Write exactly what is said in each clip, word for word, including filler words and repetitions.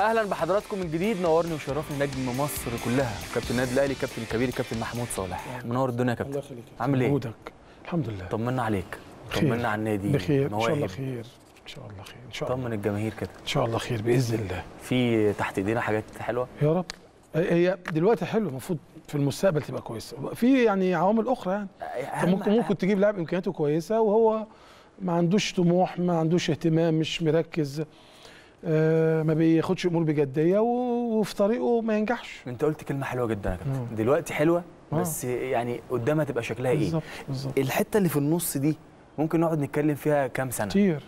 اهلا بحضراتكم من جديد. نورني وشرفني نجم مصر كلها كابتن النادي الاهلي كابتن الكبير كابتن محمود صالح. منور الدنيا يا كابتن. الله يخليك. عامل ايه؟ مودك. الحمد لله. طمنا عليك، طمنا على النادي. بخير ان شاء الله. خير ان شاء الله. خير ان شاء الله. طمن الجماهير كده ان شاء الله. خير باذن الله. في تحت ايدينا حاجات حلوه يا رب. هي دلوقتي حلوه، المفروض في المستقبل تبقى كويسه. في يعني عوامل اخرى يعني ممكن ممكن تجيب لاعب امكانياته كويسه وهو ما عندوش طموح، ما عندوش اهتمام، مش مركز، آه ما بياخدش امور بجديه وفي طريقه ما ينجحش. انت قلت كلمه حلوه جدا يا كابتن، دلوقتي حلوه بس يعني قدامها تبقى شكلها ايه؟ بالظبط بالظبط. الحته اللي في النص دي ممكن نقعد نتكلم فيها كام سنه؟ كتير.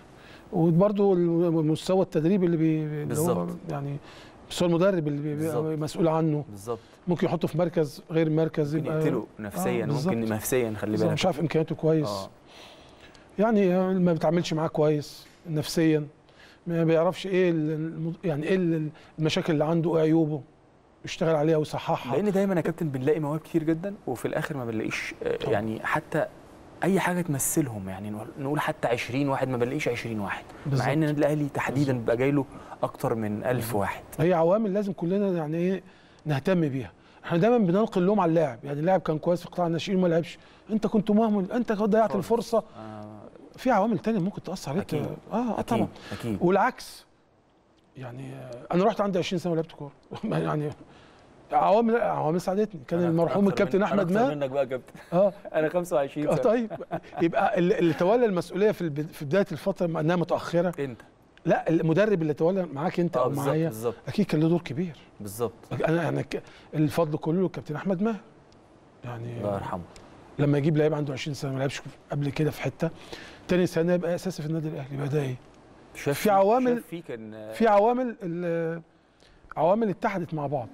وبرده المستوى التدريبي اللي بي بالظبط يعني مستوى المدرب اللي بيبقى مسؤول عنه بالظبط. ممكن يحطه في مركز غير مركز، يبقى ممكن يقتله نفسيا. آه ممكن نفسيا خلي بالك مش عارف امكانياته كويس. آه. يعني ما بتعملش معاه كويس نفسيا، ما بيعرفش ايه الم... يعني ايه المشاكل اللي عنده، ايه عيوبه، يشتغل عليها ويصححها. لان دايما يا كابتن بنلاقي مواهب كتير جدا وفي الاخر ما بنلاقيش يعني حتى اي حاجه تمثلهم، يعني نقول حتى عشرين واحد ما بنلاقيش عشرين واحد بالزبط. مع ان النادي الاهلي تحديدا بقى جاي له اكتر من ألف واحد. هي عوامل لازم كلنا يعني ايه نهتم بيها. احنا دايما بنلقي اللوم على اللاعب، يعني اللاعب كان كويس في قطاع الناشئين وما لعبش، انت كنت مهمل، انت ضيعت الفرصه. آه. في عوامل تانية ممكن تأثر عليك. اه اه طبعا أكيد. والعكس يعني انا رحت عندي عشرين سنه ولعبت كوره. يعني عوامل عوامل ساعدتني. كان المرحوم الكابتن احمد ما. انا منك بقى كابتن. اه انا خمسة وعشرين سنه. طيب يبقى اللي تولى المسؤوليه في في بدايه الفتره انها متاخره انت، لا المدرب اللي تولى معاك انت او معايا اكيد كان له دور كبير. بالظبط. انا انا الفضل كله الكابتن احمد ماهر، يعني الله يرحمه، لما يجيب لعيب عنده عشرين سنه ما لعبش قبل كده في حته، تاني سنه يبقى اساسي في النادي الاهلي. يبقى ده ايه؟ في عوامل في عوامل عوامل اتحدت مع بعض.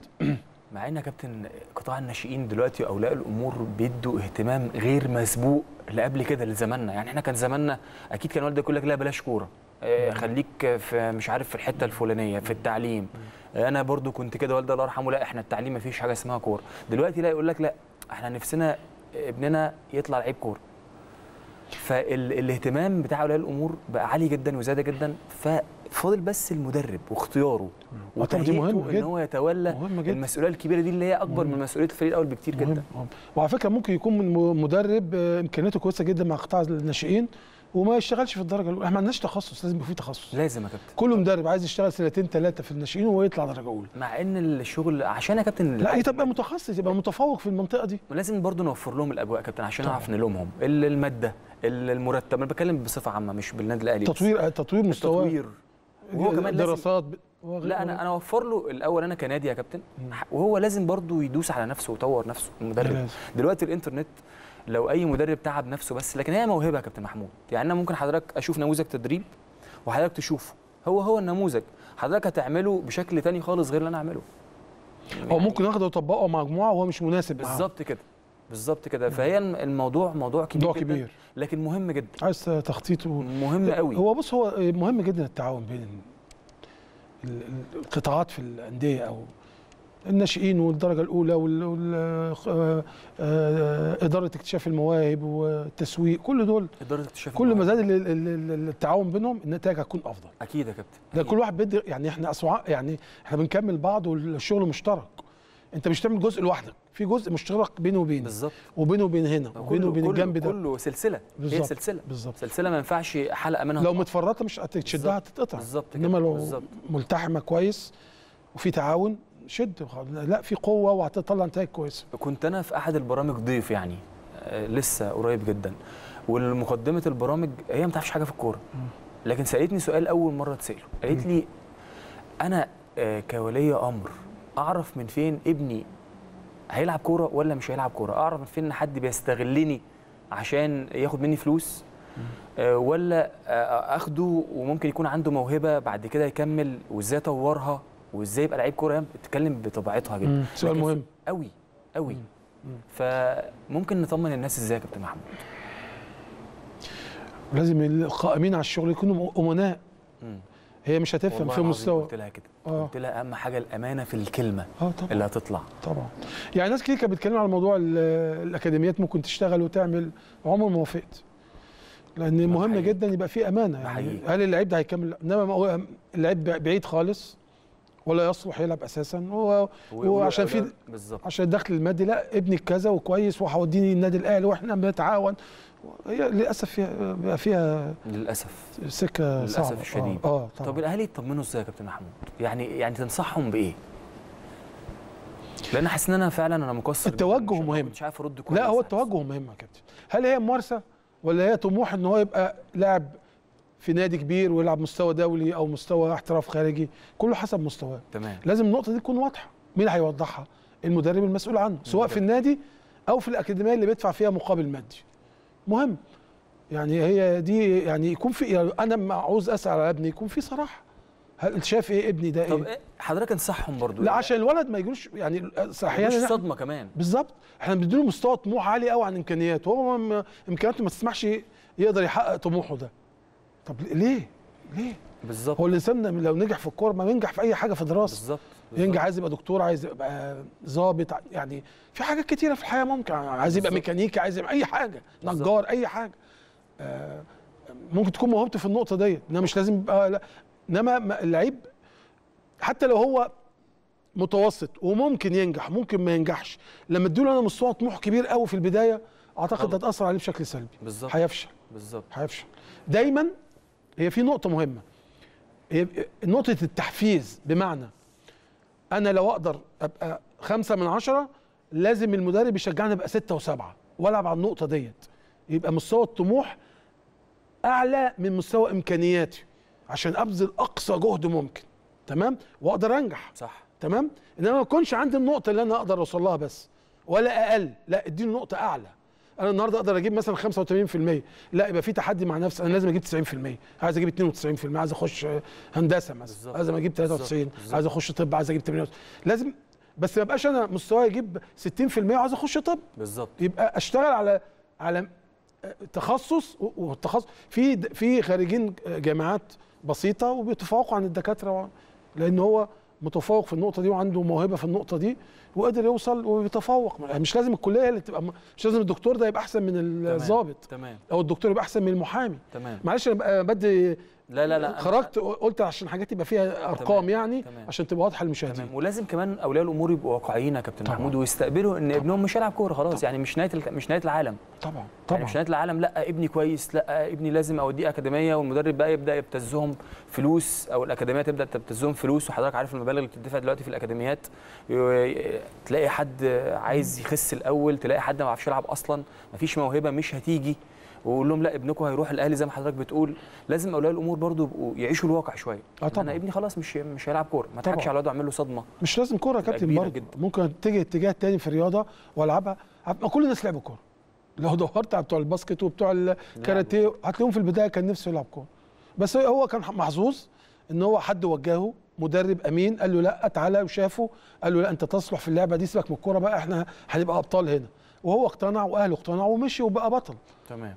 مع ان يا كابتن قطاع الناشئين دلوقتي اولياء الامور بيدوا اهتمام غير مسبوق لقبل كده لزماننا، يعني احنا كان زماننا اكيد كان والدك يقول لك لا بلاش كوره، خليك في مش عارف في الحته الفلانيه في التعليم. انا برضو كنت كده، والدي الله يرحمه، لا احنا التعليم ما فيش حاجه اسمها كوره. دلوقتي لا يقول لك لا احنا نفسنا ابننا يطلع لعيب كوره. فالاهتمام بتاع اولياء الامور بقى عالي جدا وزاده جدا، ففاضل بس المدرب واختياره وتهيئته ان هو يتولى المسؤوليه الكبيره دي اللي هي اكبر مهم. من مسؤوليه الفريق الاول بكتير مهم. جدا. مهم. وعلى فكره ممكن يكون من مدرب امكانياته كويسه جدا مع قطاع الناشئين وما يشتغلش في الدرجه الاولى. احنا ما عندناش تخصص، لازم يبقى في تخصص. لازم يا كابتن. كل مدرب عايز يشتغل سنتين ثلاثه في الناشئين ويطلع درجه اولى. مع ان الشغل عشان يا كابتن لا يبقى متخصص، يبقى متفوق في المنطقه دي. ولازم برضه نوفر لهم الاجواء يا كابتن عشان نعرف نلومهم. الماده، المرتب، انا بتكلم بصفه عامه مش بالنادي الاهلي. تطوير تطوير مستواه. تطوير وهو كمان دراسات. لا انا انا اوفر له الاول انا كنادي يا كابتن، وهو لازم برضه يدوس على نفسه ويطور نفسه المدرب. دلوقتي الانترنت لو اي مدرب تعب نفسه بس، لكن هي موهبه يا كابتن محمود. يعني انا ممكن حضرتك اشوف نموذج تدريب وحضرتك تشوفه، هو هو النموذج، حضرتك هتعمله بشكل ثاني خالص غير اللي انا اعمله. يعني او ممكن اخده واطبقه مع مجموعه وهو مش مناسب. بالظبط كده، بالظبط كده. فهي الموضوع موضوع كبير جدا كبير. لكن مهم جدا، عايز تخطيطه مهم قوي. هو بص، هو مهم جدا التعاون بين القطاعات في الانديه او الناشئين والدرجه الاولى وال اداره اكتشاف المواهب والتسويق، كل دول اداره اكتشاف كل ما زاد التعاون بينهم النتائج هتكون افضل. اكيد يا كابتن. ده كل واحد بيدي يعني احنا أسوع يعني احنا بنكمل بعض والشغل مشترك. انت مش بتعمل جزء لوحدك، في جزء مشترك بيني وبينك. بالظبط. وبينه وبين هنا وبينه وبين الجنب ده. كله سلسله. بالظبط. هي سلسله. بالظبط. سلسله ما ينفعش حلقه منها لو متفرطه مش هتشدها هتتقطع. بالظبط كده. انما لو بالزبط. ملتحمه كويس وفي تعاون شد، لا في قوه وهتطلع نتائج كويسه. كنت انا في احد البرامج ضيف يعني لسه قريب جدا، والمقدمه البرامج هي ما تعرفش حاجه في الكوره، لكن سالتني سؤال اول مره تساله، قالت لي انا كولي امر اعرف من فين ابني هيلعب كوره ولا مش هيلعب كوره؟ اعرف من فين ان حد بيستغلني عشان ياخد مني فلوس ولا اخده وممكن يكون عنده موهبه بعد كده يكمل، وازاي اطورها وازاي يبقى لعيب كوره؟ بتتكلم بطبيعتها جدا. سؤال مهم قوي قوي. فممكن نطمن الناس ازاي يا كابتن محمود؟ لازم القائمين على الشغل يكونوا امناء. مم. هي مش هتفهم في مستوى. قلت لها كده. آه. قلت لها اهم حاجه الامانه في الكلمه. آه طبعا. اللي هتطلع. طبعا. يعني ناس كتير كانت بتتكلم على موضوع الاكاديميات ممكن تشتغل وتعمل، عمر ما وافقت. لان مهم حقيقي. جدا يبقى في امانه. يعني حقيقي. هل اللعيب ده هيكمل؟ انما اللعيب بعيد خالص ولا يصلح يلعب اساسا، وعشان في عشان الدخل المادي، لا ابنك كذا وكويس وهوديني النادي الاهلي واحنا بنتعاون. هي للاسف فيها بقى فيها للاسف سكه صعبه للاسف الشديد. اه, آه طب الاهلي يطمنوا ازاي يا كابتن محمود؟ يعني يعني تنصحهم بايه؟ لان حاسس ان انا فعلا انا مكسر. التوجه مهم، مش عارف ارد كويس. لا هو التوجه مهم يا كابتن. هل هي ممارسه ولا هي طموح ان هو يبقى لاعب في نادي كبير ويلعب مستوى دولي او مستوى احتراف خارجي؟ كله حسب مستواه. تمام. لازم النقطه دي تكون واضحه. مين هيوضحها؟ المدرب المسؤول عنه، سواء في النادي او في الاكاديميه اللي بيدفع فيها مقابل مادي. مهم. يعني هي دي، يعني يكون في، يعني انا عاوز اسال على ابني، يكون في صراحه. هل شاف ايه ابني ده؟ طب ايه؟ طب حضرتك انصحهم برضو. لا عشان الولد ما يجيلوش يعني احيانا صدمه كمان. بالظبط، احنا بنديله مستوى طموح عالي قوي عن امكانياته، وهو امكانياته ما تسمحش يقدر يحقق طموحه ده. طب ليه؟ ليه؟ بالظبط. هو الانسان لو نجح في الكوره ما ينجح في اي حاجه في دراسه. بالظبط. ينجح، عايز يبقى دكتور، عايز يبقى ظابط، يعني في حاجات كتيره في الحياه ممكن، عايز يبقى ميكانيكي، عايز يبقى اي حاجه، نجار، اي حاجه. آه ممكن تكون موهبته في النقطه ديت، انما مش لازم يبقى لا. انما اللعيب حتى لو هو متوسط وممكن ينجح ممكن ما ينجحش، لما اديله انا مستوى طموح كبير قوي في البدايه اعتقد هتاثر عليه بشكل سلبي. بالظبط. هيفشل. بالظبط. هيفشل. دايما هي في نقطه مهمه، هي نقطه التحفيز. بمعنى انا لو اقدر ابقى خمسة من عشرة لازم المدرب يشجعني ابقى ستة وسبعة والعب على النقطه ديت، يبقى مستوى الطموح اعلى من مستوى امكانياتي عشان ابذل اقصى جهد ممكن. تمام، واقدر انجح. صح. تمام. انما ما يكونش عندي النقطه اللي انا اقدر اوصل لها بس، ولا اقل، لا اديني نقطه اعلى. انا النهارده اقدر اجيب مثلا خمسة وثمانين بالمية، لا يبقى في تحدي مع نفسي، انا لازم اجيب تسعين بالمية، عايز اجيب اثنين وتسعين بالمية، عايز اخش هندسه مثلا، عايز اجيب ثلاثة وتسعين، عايز اخش طب، عايز اجيب ثمانية وتسعين، لازم. بس ما بقاش انا مستواي يجيب ستين بالمية وعايز اخش طب. بالظبط. يبقى اشتغل على على تخصص، والتخصص في في خارجين جامعات بسيطه وبيتفوقوا عن الدكاتره، لان هو متفوق في النقطه دي وعنده موهبه في النقطه دي وقادر يوصل ويتفوق. مش لازم الكليه اللي تبقى، مش لازم الدكتور ده يبقى احسن من الضابط او الدكتور يبقى احسن من المحامي. تمام. معلش انا بدي لا لا لا خرجت قلت عشان حاجات يبقى فيها ارقام. تمام. يعني تمام. عشان تبقى واضحه للمشاهدين. تمام. ولازم كمان اولياء الامور يبقوا واقعيين يا كابتن محمود، ويستقبلوا ان طبعا. ابنهم مش هيلعب كوره خلاص. طبعا. يعني مش نهايه الك... مش نهايه العالم. طبعا طبعا. يعني مش نهايه العالم، لا ابني كويس، لا ابني لازم اوديه اكاديميه، والمدرب بقى يبدا يبتزهم فلوس، او الاكاديميه تبدا تبتزهم فلوس. وحضرتك عارف المبالغ اللي بتدفع دلوقتي في الاكاديميات، تلاقي حد عايز يخس الاول، تلاقي حد ما بيعرفش يلعب اصلا، مفيش موهبه، مش هتيجي. واقول لهم لا ابنكم هيروح الاهلي زي ما حضرتك بتقول. لازم اولياء الامور برضو يبقوا يعيشوا الواقع شويه. اه طبعا. انا ابني خلاص مش مش هيلعب كوره، ما تضحكش على الواد واعمل له صدمه. مش لازم كوره يا كابتن برضه، ممكن اتجه اتجاه تاني في الرياضه والعبها. كل الناس لعبوا كوره، لو دورت على بتوع الباسكت وبتوع الكاراتيه هتلاقيهم في البدايه كان نفسه يلعب كوره، بس هو كان محظوظ ان هو حد وجهه، مدرب امين قال له لا تعالى، وشافه قال له لا انت تصلح في اللعبه دي، سيبك من الكوره بقى، احنا هنبقى ابطال هنا. وهو اقتنع واهله اقتنعوا ومشي وبقى بطل. تمام.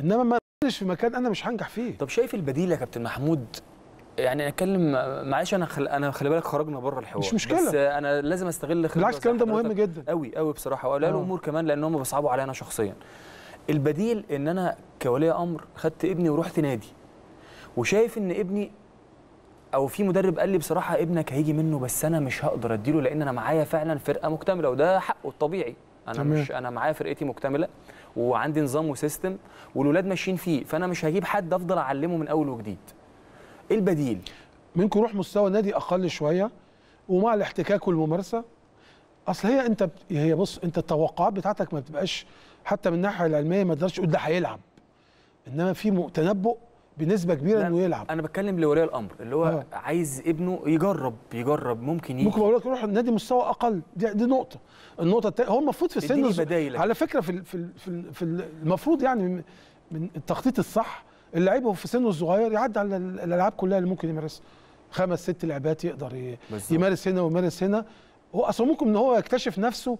انما ما ادخلش في مكان انا مش هنجح فيه. طب شايف البديل يا كابتن محمود؟ يعني اتكلم معلش، انا خل... انا خلي بالك خرجنا بره الحوار، مش مشكله، بس انا لازم استغل خبرتي. بالعكس الكلام ده مهم جدا قوي قوي بصراحه، واولياء الامور كمان، لان هم بيصعبوا عليا انا شخصيا. البديل ان انا كولي امر خدت ابني ورحت نادي، وشايف ان ابني او في مدرب قال لي بصراحه ابنك هيجي منه، بس انا مش هقدر اديله لان انا معايا فعلا فرقه مكتمله، وده حقه الطبيعي. انا تمام. مش انا معايا فرقتي مكتمله وعندي نظام وسيستم والولاد ماشيين فيه، فانا مش هجيب حد افضل اعلمه من اول وجديد. ايه البديل؟ ممكن يروح مستوى نادي اقل شويه، ومع الاحتكاك والممارسه. اصل هي انت هي بص، انت التوقعات بتاعتك ما بتبقاش حتى من الناحيه العلميه، ما تقدرش تقول ده هيلعب، انما في تنبؤ بنسبه كبيره انه يلعب. انا بتكلم لولي الامر اللي هو آه. عايز ابنه يجرب يجرب ممكن يجي. ممكن بقول لك روح نادي مستوى اقل، دي, دي نقطه. النقطه الثانيه هو المفروض في السن زي... على فكره في في في المفروض يعني من التخطيط الصح، اللعيب وهو في سنه الصغير يعدي على الالعاب كلها اللي ممكن يمارسها، خمس ست لعبات يقدر ي... يمارس هنا ويمارس هنا. هو اصلا ممكن ان هو يكتشف نفسه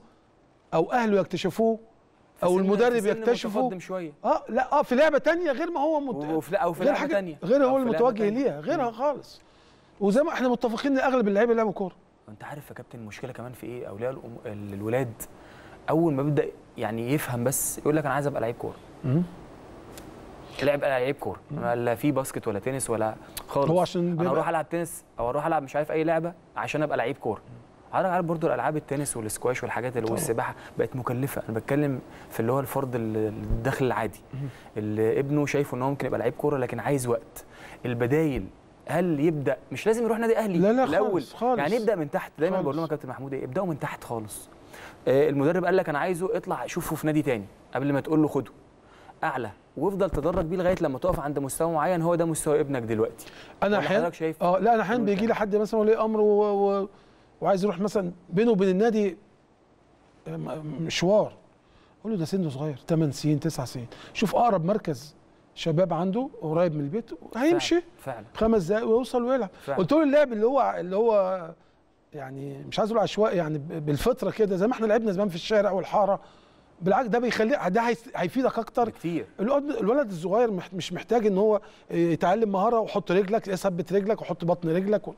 او اهله يكتشفوه او المدرب يكتشفه اه لا اه في لعبه ثانيه غير ما هو مت... وفي او في لعبه ثانيه غير هو المتوجه ليها، غيرها خالص. وزي ما احنا متفقين ان اغلب اللعيبه لعبوا كوره. انت عارف يا كابتن المشكله كمان في ايه؟ اولياء الأم... الولاد اول ما بيبدا يعني يفهم بس يقول لك انا عايز ابقى لعيب كوره. لعب لعيب كوره، لا في باسكت ولا تنس ولا خالص. هو عشان انا اروح العب تنس او اروح العب مش عارف اي لعبه عشان ابقى لعيب كوره. انا عارف برضو الالعاب التنس والسكواش والحاجات اللي والسباحه بقت مكلفه. انا بتكلم في اللي هو الفرد الدخل العادي اللي ابنه شايفه ان هو ممكن يبقى لعيب كوره لكن عايز وقت. البدايل هل يبدا مش لازم يروح نادي اهلي، لا لا الاول خالص. يعني يبدا من تحت دايما خالص. بقول لهم يا كابتن محمود ايه ابداوا من تحت خالص. آه المدرب قال لك انا عايزه اطلع شوفه في نادي تاني قبل ما تقول له خده اعلى وافضل تدرج بيه لغايه لما تقف عند مستوى معين هو ده مستوى ابنك دلوقتي. انا حضرتك شايف اه لا انا احيانا بيجي لي حد مثلا ولي امر و... و... وعايز يروح مثلا بينه وبين النادي مشوار، اقول له ده سنه صغير ثمان سنين تسع سنين، شوف اقرب مركز شباب عنده قريب من البيت هيمشي فعلا خمس دقايق ويوصل ويلعب. قلت له اللعب اللي هو اللي هو يعني مش عايز اقول عشوائي، يعني بالفطره كده زي ما احنا لعبنا زمان في الشارع والحاره، بالعكس ده بيخليه ده هيفيدك اكتر كتير. الولد الصغير مش محتاج ان هو يتعلم مهاره وحط رجلك ثبت رجلك وحط بطن رجلك و...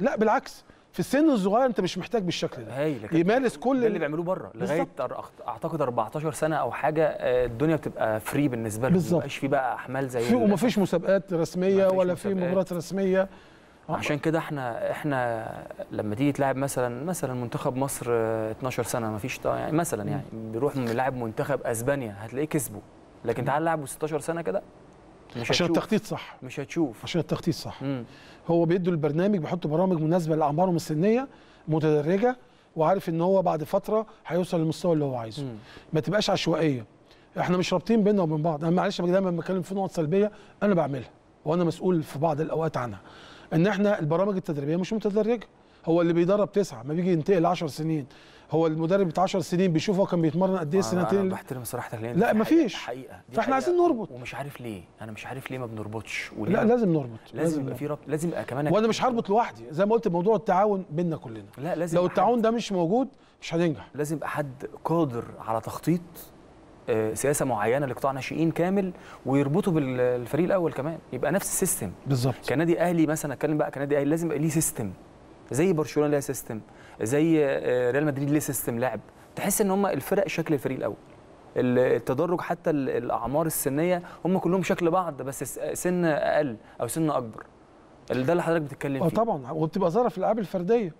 لا بالعكس في السن الصغير انت مش محتاج بالشكل ده يمارس كل اللي بيعملوه بره لغايه اعتقد اربعتاشر سنه او حاجه. الدنيا بتبقى فري بالنسبه له، مبقاش في بقى احمال زي ومفيش مسابقات رسميه ولا في مباريات رسميه. عشان كده احنا احنا لما تيجي تلاعب مثلا مثلا منتخب مصر اتناشر سنه مفيش يعني مثلا يعني بيروح من لاعب منتخب اسبانيا هتلاقيه كسبه، لكن تعال لعبه ستاشر سنه كده مش عشان التخطيط صح مش هتشوف عشان التخطيط صح. مم. هو بيدوا البرنامج بيحطوا برامج مناسبه لاعمارهم السنيه متدرجه وعارف ان هو بعد فتره هيوصل للمستوى اللي هو عايزه. مم. ما تبقاش عشوائيه، احنا مش رابطين بيننا وبين بعض. انا معلش دايما لما بتكلم في نقط سلبيه انا بعملها وانا مسؤول في بعض الاوقات عنها، ان احنا البرامج التدريبيه مش متدرجه. هو اللي بيدرب تسعه ما بيجي ينتقل عشر سنين، هو المدرب بتاع عشر سنين بيشوف هو كان بيتمرن قد ايه سنتين. انا بحترم صراحتك لان لا مفيش حقيقه، فاحنا عايزين نربط ومش عارف ليه، انا مش عارف ليه ما بنربطش. لا لازم نربط، لازم يبقى في ربط، لازم يبقى كمان وانا مش هربط لوحدي زي ما قلت موضوع التعاون بيننا كلنا. لا لازم لو التعاون ده مش موجود مش هننجح. لازم يبقى حد قادر على تخطيط سياسه معينه لقطاع ناشئين كامل ويربطه بالفريق الاول كمان، يبقى نفس السيستم بالظبط. كنادي اهلي مثلا اتكلم بقى كنادي اهلي لازم يبقى ليه سيستم، زي برشلونه ليها سيستم، زي ريال مدريد ليه سيستم لعب. تحس ان هم الفرق شكل الفريق الاول، التدرج حتى الاعمار السنيه هم كلهم شكل بعض بس سن اقل او سن اكبر. ده اللي حضرتك بتتكلم فيه. اه طبعا، وبتبقى ظاهره في الالعاب الفرديه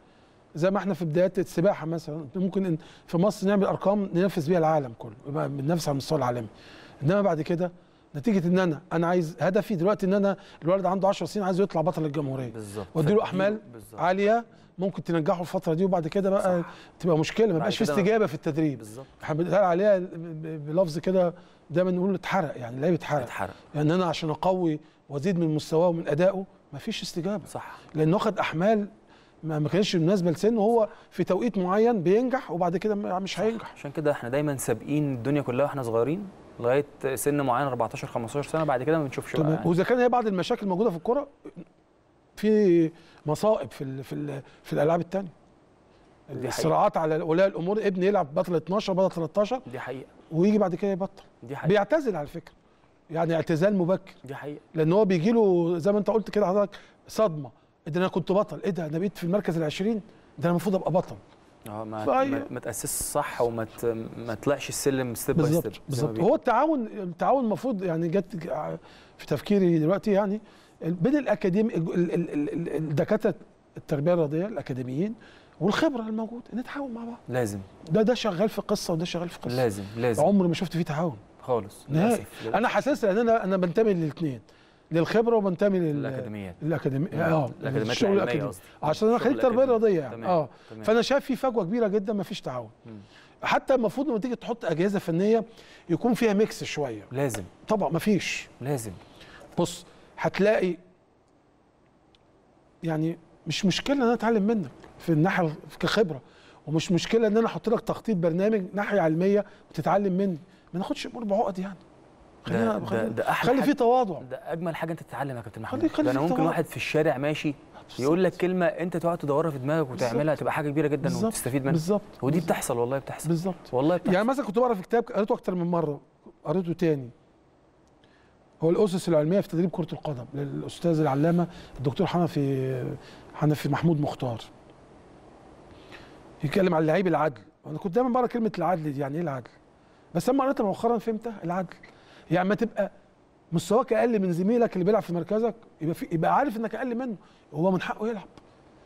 زي ما احنا في بدايات السباحه مثلا، ممكن في مصر نعمل ارقام ننافس بيها العالم كله، يبقى بننافس على المستوى العالمي. انما بعد كده نتيجه ان انا انا عايز هدفي دلوقتي ان انا الولد عنده عشر سنين عايزه يطلع بطل الجمهوريه بالظبط، واديله احمال بالزبط. عاليه ممكن تنجحه الفتره دي وبعد كده بقى صح. تبقى مشكله، ما بقاش في استجابه في التدريب بالظبط. احنا بنتقال عليها بلفظ كده دايما نقول اتحرق، يعني اللعيب اتحرق، يعني انا عشان اقوي وازيد من مستواه ومن ادائه ما فيش استجابه صح، لانه واخد احمال ما كانش مناسبه لسنه، وهو في توقيت معين بينجح وبعد كده مش هينجح. عشان كده احنا دايما سابقين الدنيا كلها واحنا صغيرين لغايه سن معين اربعتاشر خمستاشر سنه، بعد كده ما بنشوفش بقى. يعني واذا كان هي بعض المشاكل موجوده في الكره، في مصائب في ال في ال في الالعاب الثانيه، الصراعات على اولياء الامور، ابن يلعب بطل اتناشر بطل تلتاشر دي حقيقه، ويجي بعد كده يبطل دي حقيقه، بيعتزل على فكره، يعني اعتزال مبكر دي حقيقه، لان هو بيجي له زي ما انت قلت كده حضرتك صدمه، ده انا كنت بطل، ايه ده انا بقيت في المركز العشرين، ده انا المفروض ابقى بطل. اه ما ما تاسسش صح وما ما تطلعش السلم ستيب باي ستيب بالظبط. هو التعاون التعاون المفروض يعني جت في تفكيري دلوقتي يعني بين الاكاديمي الدكاتره التربيه الرياضيه الاكاديميين والخبره الموجود نتعاون مع بعض لازم. ده ده شغال في قصه وده شغال في قصه لازم لازم. عمري ما شفت فيه تعاون خالص نهائي. انا حاسس ان انا انا بنتمي للاثنين، للخبره وبنتمي للاكاديميات الاكاديميات اه الشغل الاكاديمي عشان انا خريج تربيه رياضيه يعني اه فانا شايف في فجوه كبيره جدا ما فيش تعاون. مم. حتى المفروض لما تيجي تحط اجهزه فنيه يكون فيها ميكس شويه لازم طبعا ما فيش لازم. بص هتلاقي يعني مش مشكله ان انا اتعلم منك في الناحيه كخبره، ومش مشكله ان انا احط لك تخطيط برنامج ناحيه علميه وتتعلم مني، ما ناخدش الامور بعقد يعني. ده, ده, ده أحلى خلي فيه تواضع، ده اجمل حاجه انت تتعلمها يا كابتن محمود. ده انا ممكن واحد في الشارع ماشي يقول لك كلمه انت تقعد تدورها في دماغك وتعملها تبقى حاجه كبيره جدا وتستفيد منها بالظبط. ودي بتحصل والله بتحصل بالظبط والله بتحصل. يعني مثلا كنت بقرا في كتاب قريته اكتر من مره قريته تاني، هو الاسس العلميه في تدريب كره القدم للاستاذ العلامه الدكتور حنفي حنفي محمود مختار، يتكلم عن اللعيب العدل. انا كنت دايما بقرا كلمه العدل دي يعني ايه العدل، بس لما قريتها مؤخرا فهمتها. العدل يعني ما تبقى مستواك اقل من زميلك اللي بيلعب في مركزك يبقى في يبقى عارف انك اقل منه، هو من حقه يلعب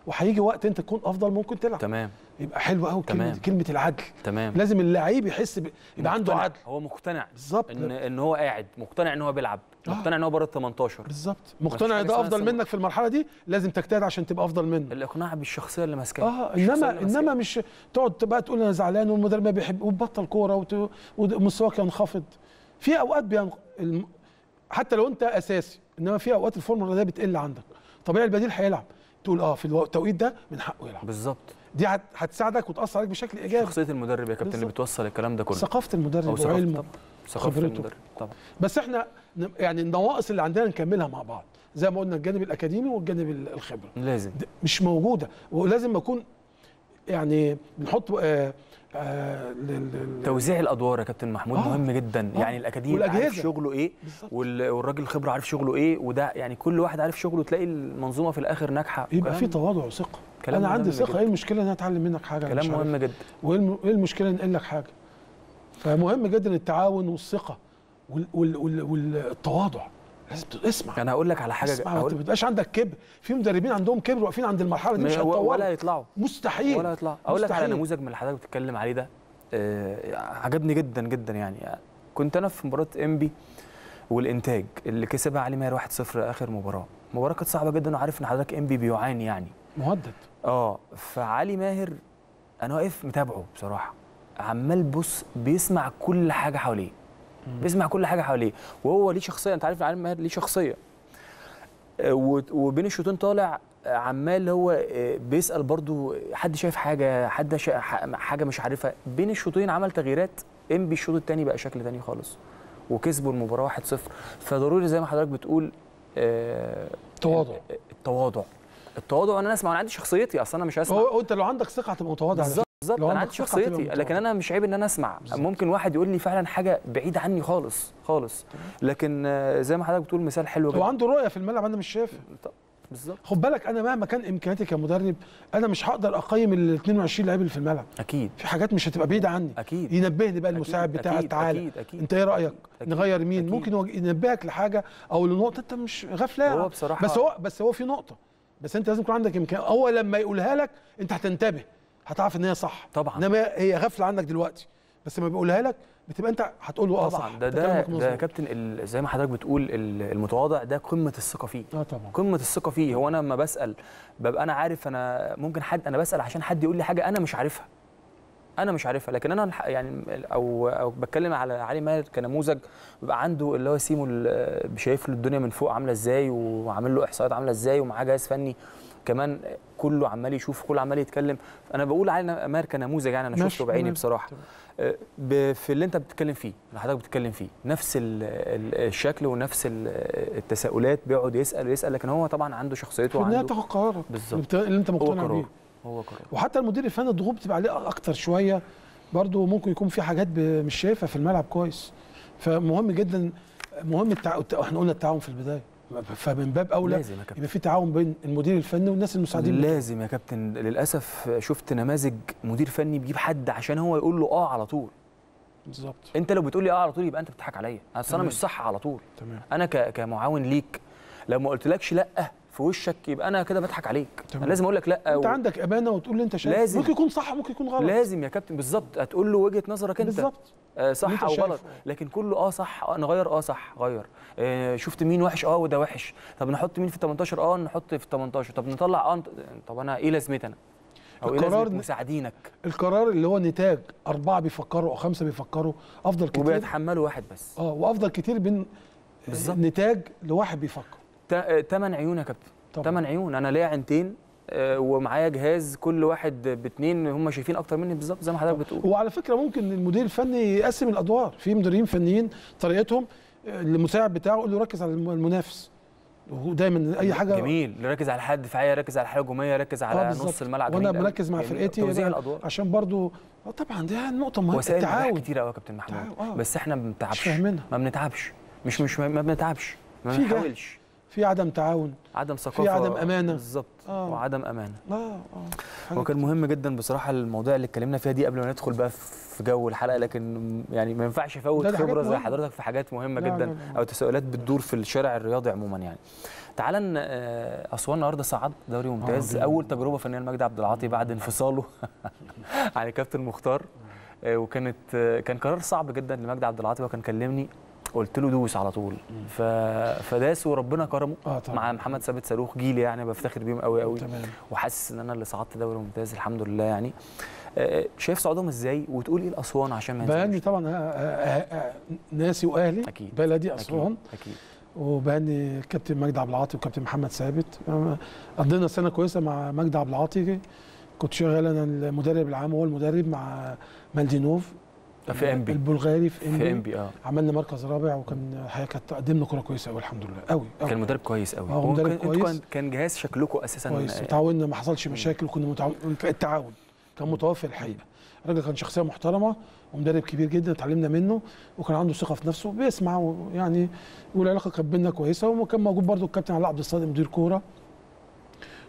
وهيجي وقت انت تكون افضل ممكن تلعب. تمام. يبقى حلو قوي كلمه كلمه العدل. تمام. لازم اللعيب يحس ب... يبقى مقتنع. عنده عدل، هو مقتنع بالظبط ان ان هو قاعد مقتنع ان هو بيلعب، مقتنع ان هو بره ال تمنتاشر بالظبط، مقتنع ان ده افضل منك في المرحله دي، لازم تجتهد عشان تبقى افضل منه. الاقناع بالشخصيه اللي ماسكاها. اه انما انما مش تقعد بقى تقول انا زعلان والمدرب ما بيحب وتبطل كوره وت... ومستواك ينخفض. في اوقات بين... الم... حتى لو انت اساسي، انما في اوقات الفورمه ده بتقل عندك، طبيعي البديل هيلعب، تقول اه في التوقيت ده من حقه يلعب. بالظبط. دي هتساعدك وتاثر عليك بشكل ايجابي. شخصيه المدرب يا كابتن اللي بتوصل الكلام ده كله. ثقافه المدرب وعلمه وخبرته المدرب طبعا. بس احنا يعني النواقص اللي عندنا نكملها مع بعض، زي ما قلنا الجانب الاكاديمي والجانب الخبره. لازم. مش موجوده، ولازم اكون يعني بنحط آه آه توزيع الادوار يا كابتن محمود. آه. مهم جدا. آه. يعني الاكاديمي عارف شغله ايه وال... والراجل الخبره عارف شغله ايه، وده يعني كل واحد عارف شغله، تلاقي المنظومه في الاخر ناجحه. يبقى في تواضع وثقه. انا عندي ثقه، ايه المشكله ان انا اتعلم منك حاجه؟ كلام مهم جدا. وايه المشكله ان اقول لك حاجه؟ فمهم جدا التعاون والثقه وال... وال... وال... والتواضع. لازم تسمع. انا هقول لك على حاجه، ما تبقاش عندك كبر. في مدربين عندهم كبر واقفين عند المرحله دي مش هيتطوروا ولا هيطلعوا. مستحيل ولا هيطلعوا. اقول لك على نموذج من اللي حضرتك بتتكلم عليه ده، آه عجبني جدا جدا. يعني كنت انا في مباراه انبي والانتاج اللي كسبها علي ماهر واحد صفر اخر مباراه، مباراه كانت صعبه جدا، وعارف ان حضرتك انبي بيعاني يعني مهدد. اه فعلي ماهر انا واقف متابعه بصراحه، عمال بص بيسمع كل حاجه حواليه، بيسمع كل حاجه حواليه، وهو ليه شخصيه. انت عارف علي ماهر ليه شخصيه، وبين الشوطين طالع عمال هو بيسال برضو حد شايف حاجه، حد شا... حاجه مش عارفها. بين الشوطين عمل تغييرات، انبي الشوط الثاني بقى شكل ثاني خالص وكسبوا المباراه واحد صفر. فضروري زي ما حضرتك بتقول آه... تواضع. التواضع التواضع ان انا اسمع، انا عندي شخصيتي، اصلا انا مش هسمع. هو انت لو عندك ثقه هتبقى متواضع بالظبط. انا عندي شخصيتي، لكن انا مش عيب ان انا اسمع. بالزبط. ممكن واحد يقول لي فعلا حاجه بعيده عني خالص خالص، لكن زي ما حضرتك بتقول مثال حلو جدا، هو عنده رؤيه في الملعب انا مش شايفها بالظبط. خد بالك انا مهما كان امكانياتي كمدرب انا مش هقدر اقيم ال اتنين وعشرين لعيب اللي في الملعب. اكيد في حاجات مش هتبقى بعيده عني. اكيد ينبهني بقى المساعد بتاعي، تعالى انت ايه رايك نغير مين. أكيد. ممكن ينبهك لحاجه او لنقطه انت مش غافلها. بس هو بس هو في نقطه بس انت لازم يكون عندك امكانيه، اول لما يقولها لك انت هتنتبه، هتعرف ان هي صح طبعا. انما هي غفله عنك دلوقتي، بس لما بيقولها لك بتبقى انت هتقول له اه صح. ده ده, ده يا كابتن زي ما حضرتك بتقول المتواضع ده قمه الثقه فيه. اه طبعا قمه الثقه فيه. هو انا لما بسال ببقى انا عارف، انا ممكن حد انا بسال عشان حد يقول لي حاجه انا مش عارفها، انا مش عارفها. لكن انا يعني او او بتكلم على علي ماهر كنموذج، بيبقى عنده اللي هو سيمو اللي شايف له الدنيا من فوق عامله ازاي، وعامل له احصائيات عامله ازاي، ومعاه جهاز فني كمان، كله عمال يشوف، كله عمال يتكلم. انا بقول علي ماهر كنموذج يعني انا شفته بعيني بصراحه. في اللي انت بتتكلم فيه اللي حضرتك بتتكلم فيه نفس الشكل ونفس التساؤلات، بيقعد يسال ويسال، لكن هو طبعا عنده شخصيته وعنده تاخد قرارك اللي انت مقتنع بيه. هو قرار. وحتى المدير الفني الضغوط بتبقى عليه اكتر شويه برضه، ممكن يكون في حاجات مش شايفها في الملعب كويس. فمهم جدا، مهم التع... احنا قلنا التعاون في البدايه، فمن باب اولى يبقى في تعاون بين المدير الفني والناس المساعدين. لازم يا كابتن. للاسف شفت نماذج مدير فني بيجيب حد عشان هو يقول له اه على طول. بالظبط. انت لو بتقول لي اه على طول يبقى انت بتضحك عليا، اصل انا مش صح على طول. تمام. انا ك... كمعاون ليك لو ما قلتلكش لا في وشك يبقى انا كده بضحك عليك. طبعا. انا لازم اقول لك لا. انت و... عندك امانه وتقول اللي انت شايف، ممكن يكون صح ممكن يكون غلط. لازم يا كابتن. بالظبط. هتقول له وجهه نظرك انت بالظبط. آه صح او غلط، لكن كله اه صح آه نغير اه صح غير آه شفت مين وحش اه وده وحش، طب نحط مين في تمنتاشر اه نحط في تمنتاشر، طب نطلع اه طب انا ايه لازمتي انا؟ او ايه لازمه مساعدينك؟ القرار اللي هو نتاج اربعه بيفكروا او خمسه بيفكروا افضل كتير، وبيتحملوا واحد بس. اه وافضل كتير بين نتاج لواحد بيفكر. تمن عيون يا كابتن، تمن عيون. انا ليا عينتين ومعايا جهاز، كل واحد باثنين هم شايفين اكتر مني بالظبط زي ما حضرتك بتقول. وعلى فكره ممكن المدير الفني يقسم الادوار، في مديرين فنيين طريقتهم المساعد بتاعه يقول له ركز على المنافس، ودايما اي حاجه جميل ركز على حد دفاعيه، ركز على حاجه هجوميه، ركز على نص الملعب، وانا مركز مع فرقتي توزيع الادوار عشان برضو طبعا دي نقطه مهمه. وسائل كتير قوي يا كابتن محمود، بس احنا ما بنتعبش ما بنتعبش مش مش ما بنتعبش ما بنحاولش. في عدم تعاون، عدم ثقافه، في عدم امانه. بالظبط آه. وعدم امانه اه اه وكان مهم جدا بصراحه الموضوع اللي اتكلمنا فيها دي قبل ما ندخل بقى في جو الحلقه، لكن يعني ما ينفعش افوت خبره زي حضرتك في حاجات مهمه لا جدا لا لا. او تساؤلات بتدور في الشارع الرياضي عموما. يعني تعالى أسوان النهارده صعد دوري ممتاز، اول تجربه فنيه لمجدي عبد العاطي بعد انفصاله عن كابتن مختار، وكانت كان قرار صعب جدا لمجدي عبد العاطي، وكان كلمني قلت له دوس على طول ف... فداس وربنا كرمه آه مع محمد ثابت صاروخ، جيلي يعني بفتخر بيهم قوي قوي تمام. وحاسس ان انا اللي صعدت دوري ممتاز الحمد لله. يعني شايف صعودهم ازاي وتقول ايه لاسوان عشان ما بهني طبعا ناسي واهلي أكيد. بلدي اسوان أكيد. أكيد. وبهني الكابتن مجدي عبد العاطي والكابتن محمد ثابت، قضينا سنه كويسه مع مجدي عبد العاطي، كنت شغال انا المدرب العام هو المدرب مع مالدينوف في ام بي البلغاري في ام بي, في إم بي آه. عملنا مركز رابع، وكان الحقيقه كانت قدمنا كوره كويسه قوي الحمد لله قوي. كان مدرب كويس قوي اه مدرب كويس، كان جهاز شكلكم اساسا كويس، تعاوننا ما حصلش مشاكل، وكنا متعاون التعاون كان متوافر الحقيقه. الراجل كان شخصيه محترمه ومدرب كبير جدا اتعلمنا منه، وكان عنده ثقه في نفسه بيسمع يعني، والعلاقه كانت بينا كويسه. وكان موجود برده الكابتن علاء عبد الصادق مدير كوره،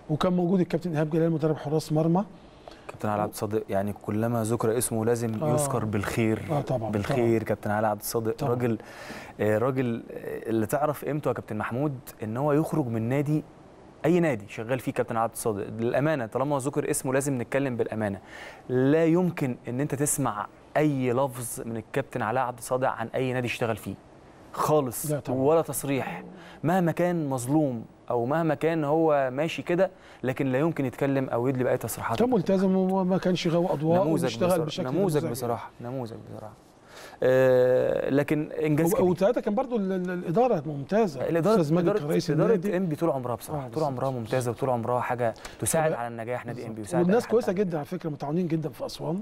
وكان موجود الكابتن ايهاب جلال مدرب حراس مرمى. كابتن علاء عبد الصادق يعني كلما ذكر اسمه لازم آه. يذكر بالخير آه طبعًا بالخير طبعًا. كابتن علاء عبد الصادق راجل راجل اللي تعرف قيمته يا كابتن محمود، ان هو يخرج من نادي اي نادي شغال فيه كابتن علاء عبد الصادق للامانه، طالما ذكر اسمه لازم نتكلم بالامانه. لا يمكن ان انت تسمع اي لفظ من الكابتن علاء عبد الصادق عن اي نادي اشتغل فيه خالص، ولا تصريح مهما كان مظلوم او مهما كان هو ماشي كده، لكن لا يمكن يتكلم او يدلي باي تصريحات. كان ملتزم وما كانش غاوي اضواء واشتغل بشكل نموذج بصراحه نموذج بصراحه آه لكن انجاز كبير. وثلاثه كان برضو الاداره ممتازه، الاداره استاذ ماجد رئيس النادي ام بي طول عمرها بصراحه آه طول عمرها ممتازه، وطول عمرها حاجه تساعد على النجاح نادي ام بي، وساعد والناس كويسه جدا على فكره، متعاونين جدا في اسوان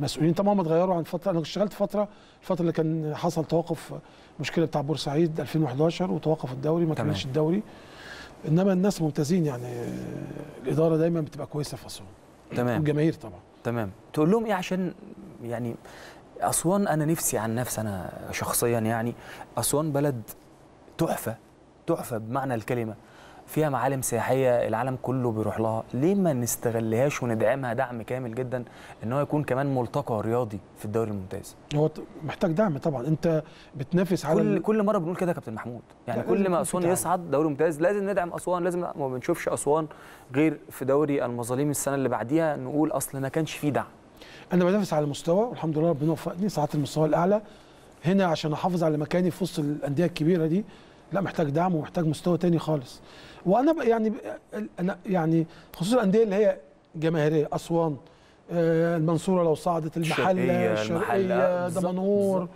مسؤولين. طبعا ما اتغيروا عن فتره، انا اشتغلت فتره الفتره اللي كان حصل توقف مشكله بتاع بورسعيد ألفين وحداشر وتوقف الدوري ما كملش الدوري، انما الناس ممتازين يعني، الاداره دايما بتبقى كويسه في اسوان تمام، والجماهير طبعا تمام. تقول لهم ايه عشان يعني اسوان، انا نفسي عن نفسي انا شخصيا يعني اسوان بلد تحفه تحفه بمعنى الكلمه، فيها معالم سياحيه العالم كله بيروح لها، ليه ما نستغلهاش وندعمها دعم كامل جدا ان هو يكون كمان ملتقى رياضي في الدوري الممتاز؟ هو محتاج دعم طبعا، انت بتنافس على كل كل مره بنقول كده يا كابتن محمود، يعني كل ما اسوان يصعد دوري ممتاز لازم ندعم اسوان، لازم ما بنشوفش اسوان غير في دوري المظالم السنه اللي بعديها نقول اصل ما كانش فيه دعم. انا بنافس على مستوى والحمد لله ربنا وفقني، صعدت المستوى الاعلى هنا عشان احافظ على مكاني في وسط الانديه الكبيره دي، لا محتاج دعم ومحتاج مستوى تاني خالص. وانا يعني انا يعني خصوصا الانديه اللي هي جماهيريه، اسوان آه المنصوره لو صعدت، المحله الشرقيه، دمنهور،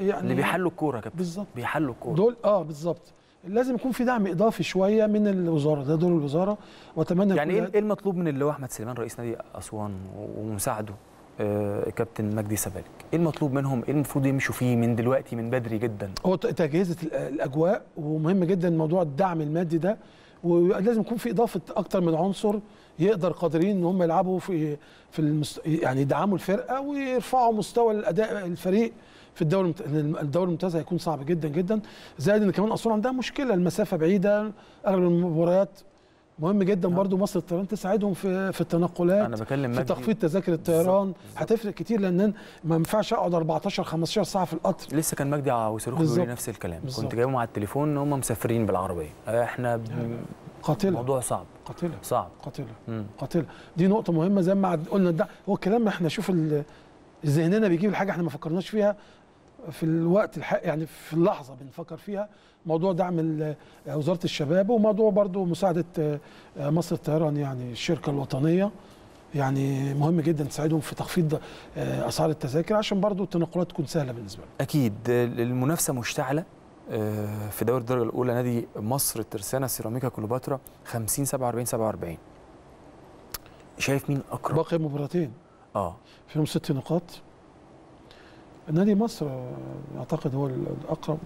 يعني اللي بيحلوا الكوره يا كابتن بالظبط بيحلوا الكوره دول اه بالظبط، لازم يكون في دعم اضافي شويه من الوزاره، ده دور الوزاره. واتمنى يعني ايه المطلوب من اللي هو احمد سليمان رئيس نادي اسوان ومساعده آه كابتن مجدي سبلك، ايه المطلوب منهم؟ ايه المفروض يمشوا فيه من دلوقتي من بدري جدا؟ هو تجهيزة الاجواء، ومهم جدا موضوع الدعم المادي ده، ولازم يكون في اضافه اكتر من عنصر يقدر قادرين ان هم يلعبوا في في المست... يعني يدعموا الفرقه ويرفعوا مستوى الاداء الفريق في الدوري المت... الدوري الممتاز هيكون صعب جدا جدا، زائد ان كمان اسوان عندها مشكله المسافه بعيده اغلب المباريات. مهم جدا برضو مصر الطيران تساعدهم في في التنقلات، أنا بكلم في تخفيض تذاكر الطيران هتفرق كتير، لان ما ينفعش اقعد أربعتاشر خمستاشر ساعه في القطر. لسه كان مجدي وصاروخ بيقول لي نفس الكلام بالزبط. كنت جايبهم على التليفون ان هم مسافرين بالعربيه، احنا قاتله موضوع صعب قاتله صعب قاتله قاتله دي نقطه مهمه زي ما قلنا. ده هو الكلام، احنا شوف ذهننا بيجيب الحاجه احنا ما فكرناش فيها في الوقت الحق يعني في اللحظه بنفكر فيها، موضوع دعم وزاره الشباب، وموضوع برضو مساعده مصر الطيران يعني الشركه الوطنيه، يعني مهم جدا تساعدهم في تخفيض اسعار التذاكر عشان برضو التنقلات تكون سهله بالنسبه لهم. اكيد المنافسه مشتعله في دوري الدرجه الاولى، نادي مصر الترسانه سيراميكا كليوباترا خمسين سبعة وأربعين سبعة وأربعين، شايف مين اقرب؟ باقي مباراتين اه فيهم ست نقاط، نادي مصر اعتقد هو الاقرب.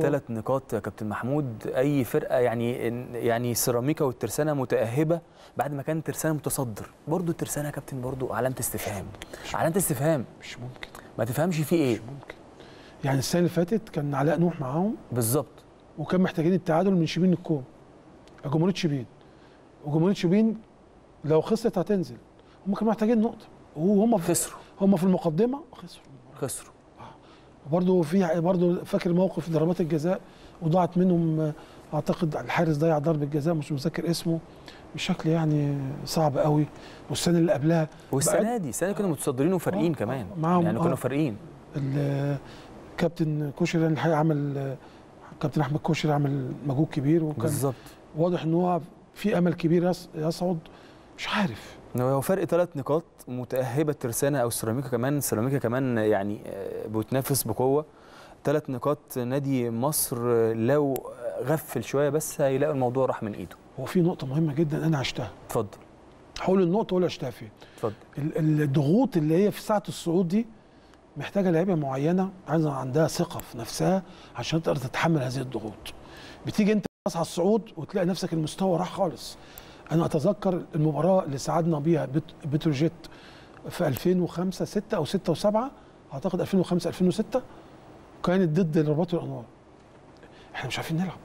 ثلاث نقاط يا كابتن محمود، اي فرقه يعني يعني سيراميكا والترسانه متاهبه بعد ما كان الترسانه متصدر، برضو الترسانه يا كابتن برضو علامه استفهام علامه استفهام مش ممكن ما تفهمش فيه ايه، مش ممكن يعني. السنه اللي فاتت كان علاء نوح معاهم بالظبط وكان محتاجين التعادل من شبين الكوم. اجومونيتش شبين. اجومونيتش شبين لو خسرت هتنزل. هم كانوا محتاجين نقطه وهم خسروا. هم في المقدمه خسروا. خسروا. برضه في برضه فاكر موقف ضربات الجزاء وضاعت منهم، اعتقد الحارس ضيع ضربه جزاء مش مذكر اسمه بشكل يعني صعب قوي، والسنه اللي قبلها والسنه دي السنه كانوا متصدرين وفارقين آه كمان معهم يعني كانوا آه فارقين. الكابتن كوشري الحقيقه عمل، كابتن احمد كوشري عمل مجهود كبير وكان بالظبط واضح ان هو في امل كبير يصعد. مش عارف هو فرق ثلاث نقاط متاهبه الترسانه او السيراميكا كمان، السيراميكا كمان يعني بتنافس بقوه. ثلاث نقاط نادي مصر لو غفل شويه بس هيلاقي الموضوع راح من ايده. هو في نقطه مهمه جدا انا عشتها. اتفضل. حول النقطه ولا عشتها فين؟ اتفضل. الضغوط اللي هي في ساعه الصعود دي محتاجه لعيبه معينه عايزه عندها ثقه في نفسها عشان تقدر تتحمل هذه الضغوط. بتيجي انت على الصعود وتلاقي نفسك المستوى راح خالص. انا اتذكر المباراه اللي ساعدنا بيها بتروجيت في ألفين وخمسة ستة او ستة وسبعة اعتقد ألفين وخمسة ألفين وستة كانت ضد الرباط والانوار. احنا مش عارفين نلعب،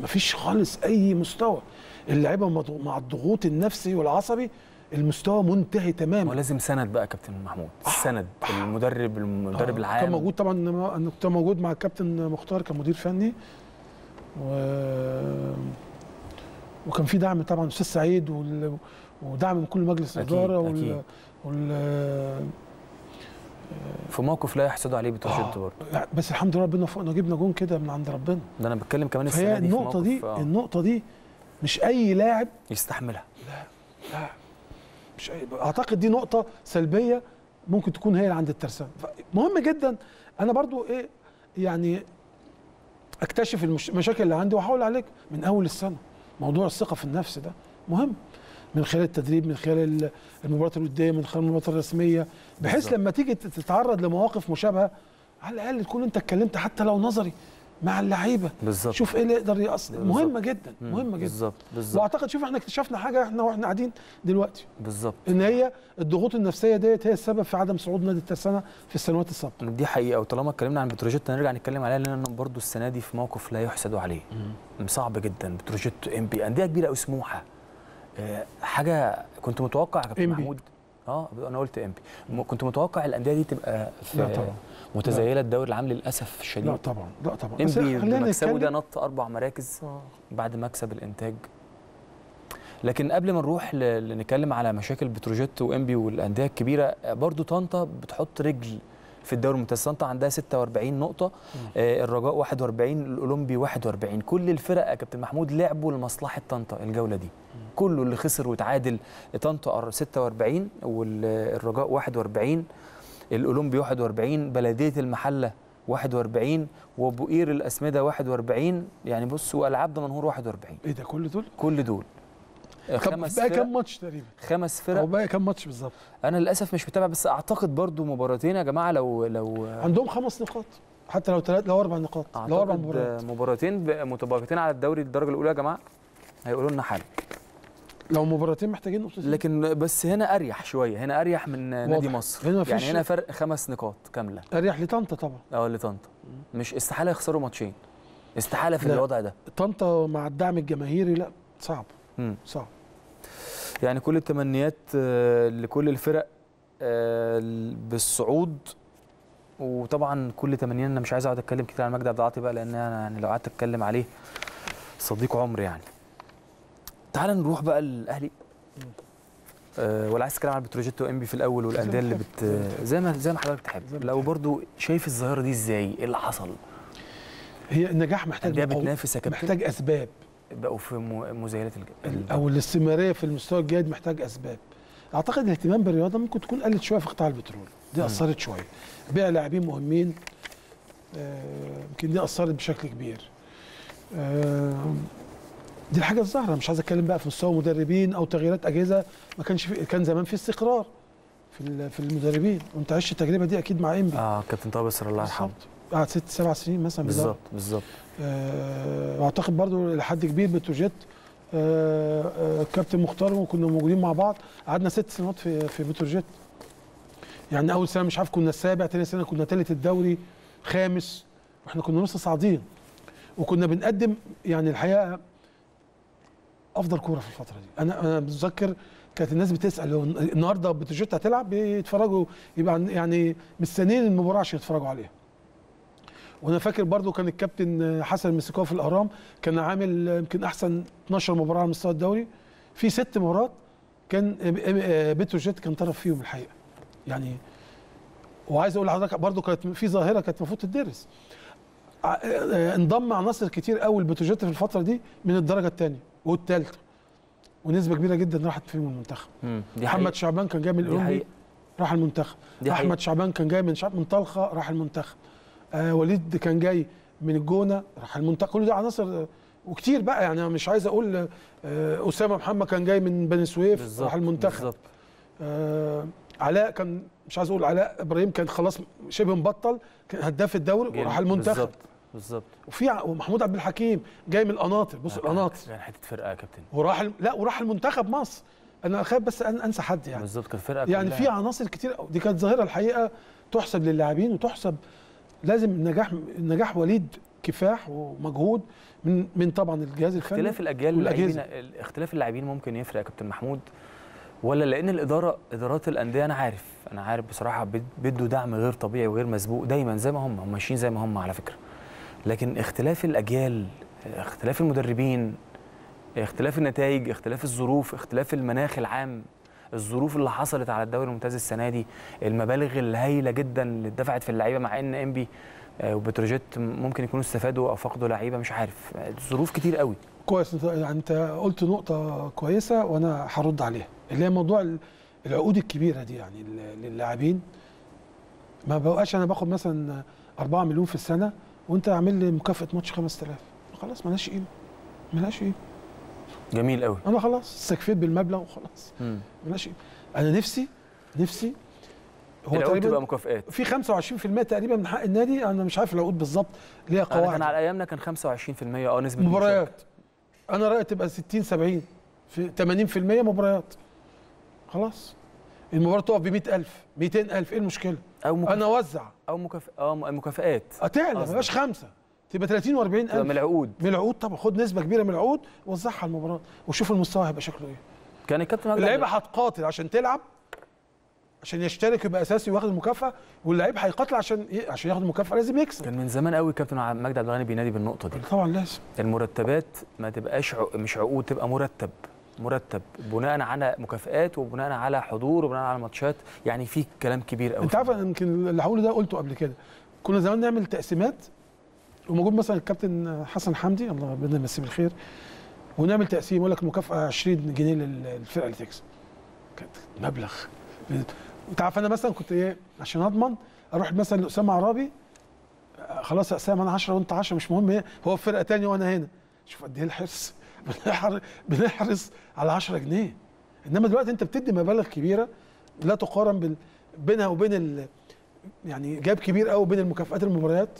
مفيش خالص اي مستوى، اللعيبه مع الضغوط النفسي والعصبي المستوى منتهي تماما. ولازم سند بقى كابتن محمود، سند المدرب المدرب آه. العام كان موجود طبعا، انا كنت موجود مع الكابتن مختار كمدير فني و... وكان في دعم طبعا الاستاذ سعيد وال... ودعم من كل مجلس الاداره وال... أكيد. وال... في موقف لا يحسدوا عليه بتوجيهات برضه. بس الحمد لله ربنا فوقنا جبنا جون كده من عند ربنا. ده انا بتكلم كمان السنه دي النقطه دي آه. النقطه دي مش اي لاعب يستحملها. لا لا مش أي... اعتقد دي نقطه سلبيه ممكن تكون هي اللي عند الترسانه. مهم جدا انا برضو ايه يعني اكتشف المشاكل اللي عندي واحاول عليك من اول السنه. موضوع الثقه في النفس ده مهم من خلال التدريب، من خلال المباراه الوديه، من خلال المباراه الرسميه، بحيث لما تيجي تتعرض لمواقف مشابهه على الاقل تكون انت اتكلمت حتى لو نظري مع اللعيبه، شوف ايه اللي يقدر يأثر. مهمه جدا مهمه جدا بالظبط بالظبط. واعتقد شوف احنا اكتشفنا حاجه احنا واحنا قاعدين دلوقتي بالظبط، ان هي الضغوط النفسيه ديت هي السبب في عدم صعود نادي الترسانه في السنوات السابقه. دي حقيقه. وطالما اتكلمنا عن بتروجيت نرجع نتكلم عليها لان برضه السنه دي في موقف لا يحسد عليه. مم. صعب جدا بتروجيت ام بي، انديه كبيره وسموحه حاجه كنت متوقع كابتن محمود اه انا قلت ام بي كنت متوقع الانديه دي تبقى متزايله الدوري العام للاسف الشديد. لا طبعا لا طبعا ام بي مكسبه ده نط اربع مراكز آه. بعد مكسب الانتاج. لكن قبل ما نروح نتكلم على مشاكل بتروجيت وام بي والانديه الكبيره، برضو طنطا بتحط رجل في الدوري الممتاز. طنطا عندها ستة وأربعين نقطه، آه الرجاء واحد وأربعين، الاولمبي واحد وأربعين. كل الفرق يا كابتن محمود لعبوا لمصلحه طنطا الجوله دي. كله اللي خسر وتعادل طنطا ستة وأربعين والرجاء واحد وأربعين، الاولمبي واحد وأربعين، بلديه المحله واحد وأربعين، وبؤير الاسمده واحد وأربعين. يعني بصوا العاب دمنهور واحد وأربعين. ايه ده كل دول؟ كل دول خمس بقى كام ماتش تقريبا؟ خمس فرق. هو بقى كام ماتش بالظبط؟ انا للاسف مش متابع بس اعتقد برضو مباراتين يا جماعه. لو لو عندهم خمس نقاط حتى لو ثلاث لو اربع نقاط لو اربع مباريات مباراتين متباقتين على الدوري الدرجه الاولى يا جماعه هيقولوا لنا حل. لو مباراتين محتاجين نقطتين لكن بس هنا اريح شويه، هنا اريح من واضح. نادي مصر هنا يعني هنا فرق خمس نقاط كامله اريح لطنطا طبعا. اه لطنطا مش استحاله يخسروا ماتشين، استحاله في الوضع ده. طنطا مع الدعم الجماهيري لا صعب مم. صعب يعني. كل التمنيات لكل الفرق بالصعود. وطبعا كل تمنياتنا انا مش عايز اقعد اتكلم كتير عن مجدي عبد العاطي بقى لان انا يعني لو قعدت اتكلم عليه صديق عمري يعني. تعال نروح بقى الاهلي أه ولا عايز تتكلم عن بتروجيت وامبي في الاول والانديه اللي بت زي ما زي ما حضرتك تحب. لو برضو شايف الظاهره دي ازاي؟ ايه اللي حصل؟ هي النجاح محتاج بتنافس يا كابتن، محتاج اسباب بقوا في مزايلات الج... او الاستمراريه في المستوى الجيد محتاج اسباب. اعتقد الاهتمام بالرياضه ممكن تكون قلت شويه في قطاع البترول، دي اثرت شويه. بيع لاعبين مهمين يمكن أه دي اثرت بشكل كبير. أه دي الحاجه الظاهره. مش عايز اتكلم بقى في مستوى مدربين او تغييرات اجهزه، ما كانش في... كان زمان في استقرار في في المدربين وانت عشت التجربه دي اكيد مع انبي. اه كابتن طه بسر الله يرحمه قعد ست سبع سنين مثلا بالظبط بالظبط. آه واعتقد برضو لحد كبير بتروجيت الكابتن آه آه مختار وكنا موجودين مع بعض قعدنا ست سنوات في في بتروجيت. يعني اول سنه مش عارف كنا السابع، ثاني سنه كنا ثالث الدوري، خامس، واحنا كنا لسه صاعدين. وكنا بنقدم يعني الحقيقه افضل كوره في الفتره دي. انا انا بتذكر كانت الناس بتسال هو النهارده بتروجيت هتلعب، بيتفرجوا يبقى يعني مستنيين المباراه عشان يتفرجوا عليها. وانا فاكر برضو كان الكابتن حسن مسكوها في الاهرام، كان عامل يمكن احسن اتناشر مباراه على مستوى الدوري، في ست مباريات كان بتروجيت كان طرف فيهم الحقيقه يعني. وعايز اقول لحضرتك برضو كانت في ظاهره كانت المفروض تدرس. انضم عناصر كتير قوي لبتروجيت في الفتره دي من الدرجه الثانيه والثالثه، ونسبه كبيره جدا راحت فيهم المنتخب. محمد شعبان كان جاي من الاولمبي راح المنتخب، احمد شعبان كان جاي من شعب من طلخه راح المنتخب، آه وليد كان جاي من الجونه راح المنتخب. كل ده عناصر وكتير بقى يعني، انا مش عايز اقول آه اسامه محمد كان جاي من بني سويف راح المنتخب، آه علاء كان مش عايز اقول علاء ابراهيم كان خلاص شبه مبطل، كان هداف الدوري وراح المنتخب. بالظبط بالظبط. وفي محمود عبد الحكيم جاي من القناطر، بص القناطر يعني حته فرقه يا كابتن، وراح ال... لا وراح المنتخب مصر. انا خايف بس أن انسى حد يعني. بالظبط كانت فرقه يعني في عناصر كتير، دي كانت ظاهره الحقيقه تحسب للاعبين وتحسب لازم نجاح نجاح وليد كفاح ومجهود من من طبعا الجهاز الفني. اختلاف الاجيال واللاعبين، اختلاف اللاعبين ممكن يفرق يا كابتن محمود، ولا لان الاداره ادارات الانديه انا عارف انا عارف بصراحه بده دعم غير طبيعي وغير مسبوق دايما زي ما هم هم ماشيين زي ما هم على فكره، لكن اختلاف الاجيال، اختلاف المدربين، اختلاف النتائج، اختلاف الظروف، اختلاف المناخ العام، الظروف اللي حصلت على الدوري الممتاز السنه دي، المبالغ الهائله جدا اللي اتدفعت في اللعيبه، مع ان انبي وبتروجيت ممكن يكونوا استفادوا او فقدوا لعيبه مش عارف، الظروف كتير قوي. كويس يعني انت قلت نقطه كويسه وانا هرد عليها، اللي هي موضوع العقود الكبيره دي يعني للاعبين. ما بقاش انا باخد مثلا اربعة مليون في السنه وانت عامل لي مكافاه ماتش خمسة آلاف، خلاص مالهاش قيمه مالهاش قيمه. جميل قوي. انا خلاص استكفيت بالمبلغ وخلاص مالهاش قيمه. انا نفسي نفسي هو تقريبا مكافئات في خمسة وعشرين في المية تقريبا من حق النادي، انا مش عارف العقود بالظبط ليها قواعد. كان على ايامنا كان خمسة وعشرين في المية اه نسبه مباريات. انا رايي تبقى ستين سبعين في تمانين في المية مباريات. خلاص المباراه تقف ب مية ألف ميتين ألف، ايه المشكله؟ أو مكافئ... انا اوزع او مكافئ... اه مكافئات هتعلى ما بقاش خمسه تبقى تلاتين واربعين ألف من العقود. من العقود طبعا، خد نسبه كبيره من العقود ووزعها على المباراه وشوف المستوى هيبقى شكله ايه. كان الكابتن اللعيبه هتقاتل عشان تلعب، عشان يشترك يبقى اساسي وياخد المكافاه، واللعيب هيقاتل عشان إيه؟ عشان ياخد المكافاه لازم يكسب. كان من زمان قوي الكابتن مجدي الغاني بينادي بالنقطه دي. طبعا لازم المرتبات ما تبقاش ع... مش عقود، تبقى مرتب مرتب بناء على مكافئات وبناء على حضور وبناء على ماتشات، يعني في كلام كبير قوي. انت عارف يمكن اللي هقوله ده قلته قبل كده، كنا زمان نعمل تقسيمات وموجود مثلا الكابتن حسن حمدي الله ربنا يمسيه بالخير، ونعمل تقسيم يقول لك المكافاه عشرين جنيه للفرقه اللي تكسب. كانت مبلغ. انت عارف انا مثلا كنت ايه عشان اضمن اروح مثلا لاسامه عرابي، خلاص يا اسامه انا عشرة وانت عشرة مش مهم ايه، هو في فرقه ثانيه وانا هنا. شوف قد ايه الحرص، بنحرص على عشرة جنيه. انما دلوقتي انت بتدي مبالغ كبيره لا تقارن بال... بينها وبين ال... يعني جاب كبير قوي بين المكافئات المباريات،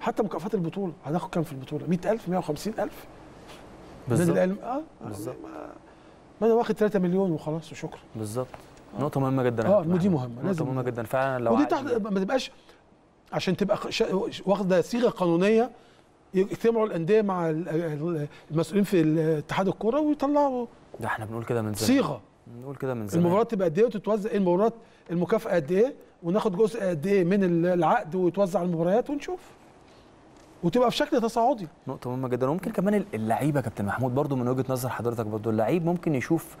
حتى مكافئات البطوله هناخد كام في البطوله؟ مية ألف مية وخمسين ألف بالظبط. اه بالظبط. ما انا واخد تلاتة مليون وخلاص وشكرا. بالظبط. نقطه مهمه جدا. اه ودي مهمه، نقطه مهمه جدا فعلا. لو ودي تحت ما تبقاش عشان تبقى ش... واخده صيغه قانونيه، يجتمعوا الانديه مع المسؤولين في اتحاد الكوره ويطلعوا. ده احنا بنقول كده من زمان، صيغه بنقول كده من زمان، المباريات تبقى قد ايه وتتوزع ايه، المباريات المكافاه قد ايه، وناخد جزء قد ايه من العقد ويتوزع على المباريات ونشوف، وتبقى في شكل تصاعدي. نقطه مهمه جدا. وممكن كمان اللعيبه يا كابتن محمود برضو من وجهه نظر حضرتك، برضو اللعيب ممكن يشوف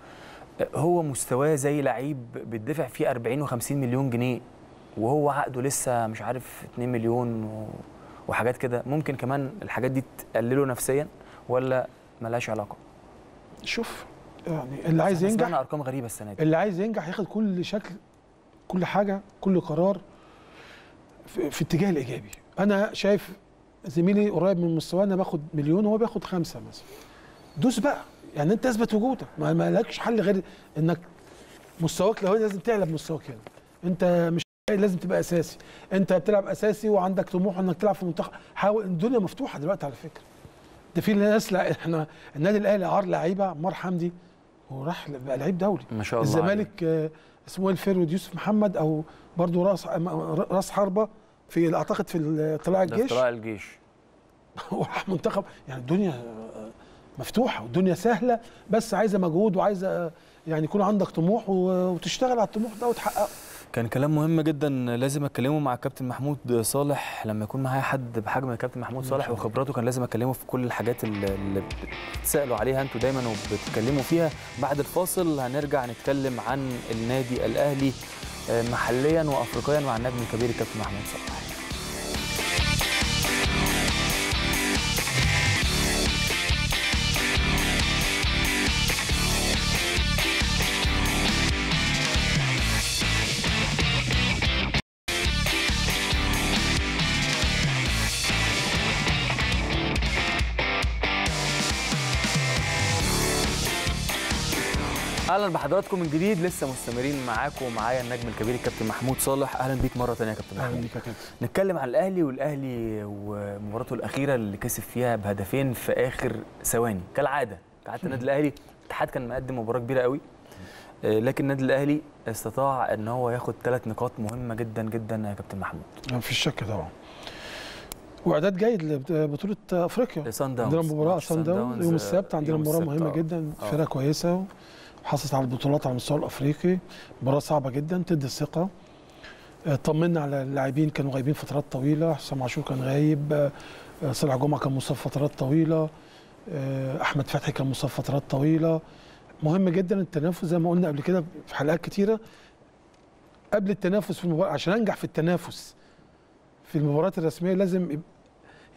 هو مستواه زي لعيب بيدفع فيه اربعين وخمسين مليون جنيه وهو عقده لسه مش عارف اتنين مليون و... وحاجات كده، ممكن كمان الحاجات دي تقلله نفسيا ولا ملهاش علاقه؟ شوف يعني اللي عايز ينجح، سمعنا ارقام غريبه السنه دي، اللي عايز ينجح ياخد كل شكل كل حاجه كل قرار في, في اتجاه الايجابي. انا شايف زميلي قريب من مستواه، انا باخد مليون وهو بياخد خمسه مثلا، دوس بقى يعني انت اثبت وجودك، ما لكش حل غير انك مستواك لو لازم تعلى بمستواك هنا، انت مش لازم تبقى اساسي، انت بتلعب اساسي وعندك طموح انك تلعب في منتخب، حاول. الدنيا مفتوحه دلوقتي على فكره. ده في ناس لع... احنا النادي الاهلي عار لعيبه، عمار حمدي وراح بقى لعيب دولي ما شاء الله. الزمالك آه اسمه ايه الفيرود يوسف محمد، او برضه راس راس حربه في اعتقد في طلائع الجيش، طلائع الجيش وراح منتخب، يعني الدنيا مفتوحه والدنيا سهله، بس عايزه مجهود وعايزه يعني يكون عندك طموح وتشتغل على الطموح ده وتحققه. كان كلام مهم جدا لازم اتكلمه مع الكابتن محمود صالح، لما يكون معايا حد بحجم الكابتن محمود صالح وخبراته كان لازم اكلمه في كل الحاجات اللي بتسالوا عليها انتوا دايما وبتتكلموا فيها. بعد الفاصل هنرجع نتكلم عن النادي الاهلي محليا وافريقيا مع النجم الكبير الكابتن محمود صالح. اهلا بحضراتكم من جديد، لسه مستمرين معاكم ومعايا النجم الكبير الكابتن محمود صالح. اهلا بيك مره ثانيه يا كابتن محمود. اهلا بيك يا كابتن. نتكلم عن الاهلي والاهلي ومباراته الاخيره اللي كسب فيها بهدفين في اخر ثواني كالعاده. كالعاده النادي الاهلي الاتحاد كان مقدم مباراه كبيره قوي، لكن النادي الاهلي استطاع ان هو ياخد ثلاث نقاط مهمه جدا جدا يا كابتن محمود. مفيش شك طبعا. واعداد جيد لبطوله افريقيا. سان داونز عندنا مباراه سان داونز يوم السبت، عندنا مباراه مهمه جدا، فرقه كويسه حصلت على البطولات على المستوى الافريقي، مباراه صعبه جدا تدي الثقه. طمنا على اللاعبين، كانوا غايبين فترات طويله، حسام عاشور كان غايب، صالح جمعه كان مصاب فترات طويله، احمد فتحي كان مصاب فترات طويله. مهم جدا التنافس زي ما قلنا قبل كده في حلقات كتيره، قبل التنافس في المباراه عشان انجح في التنافس في المباريات الرسميه لازم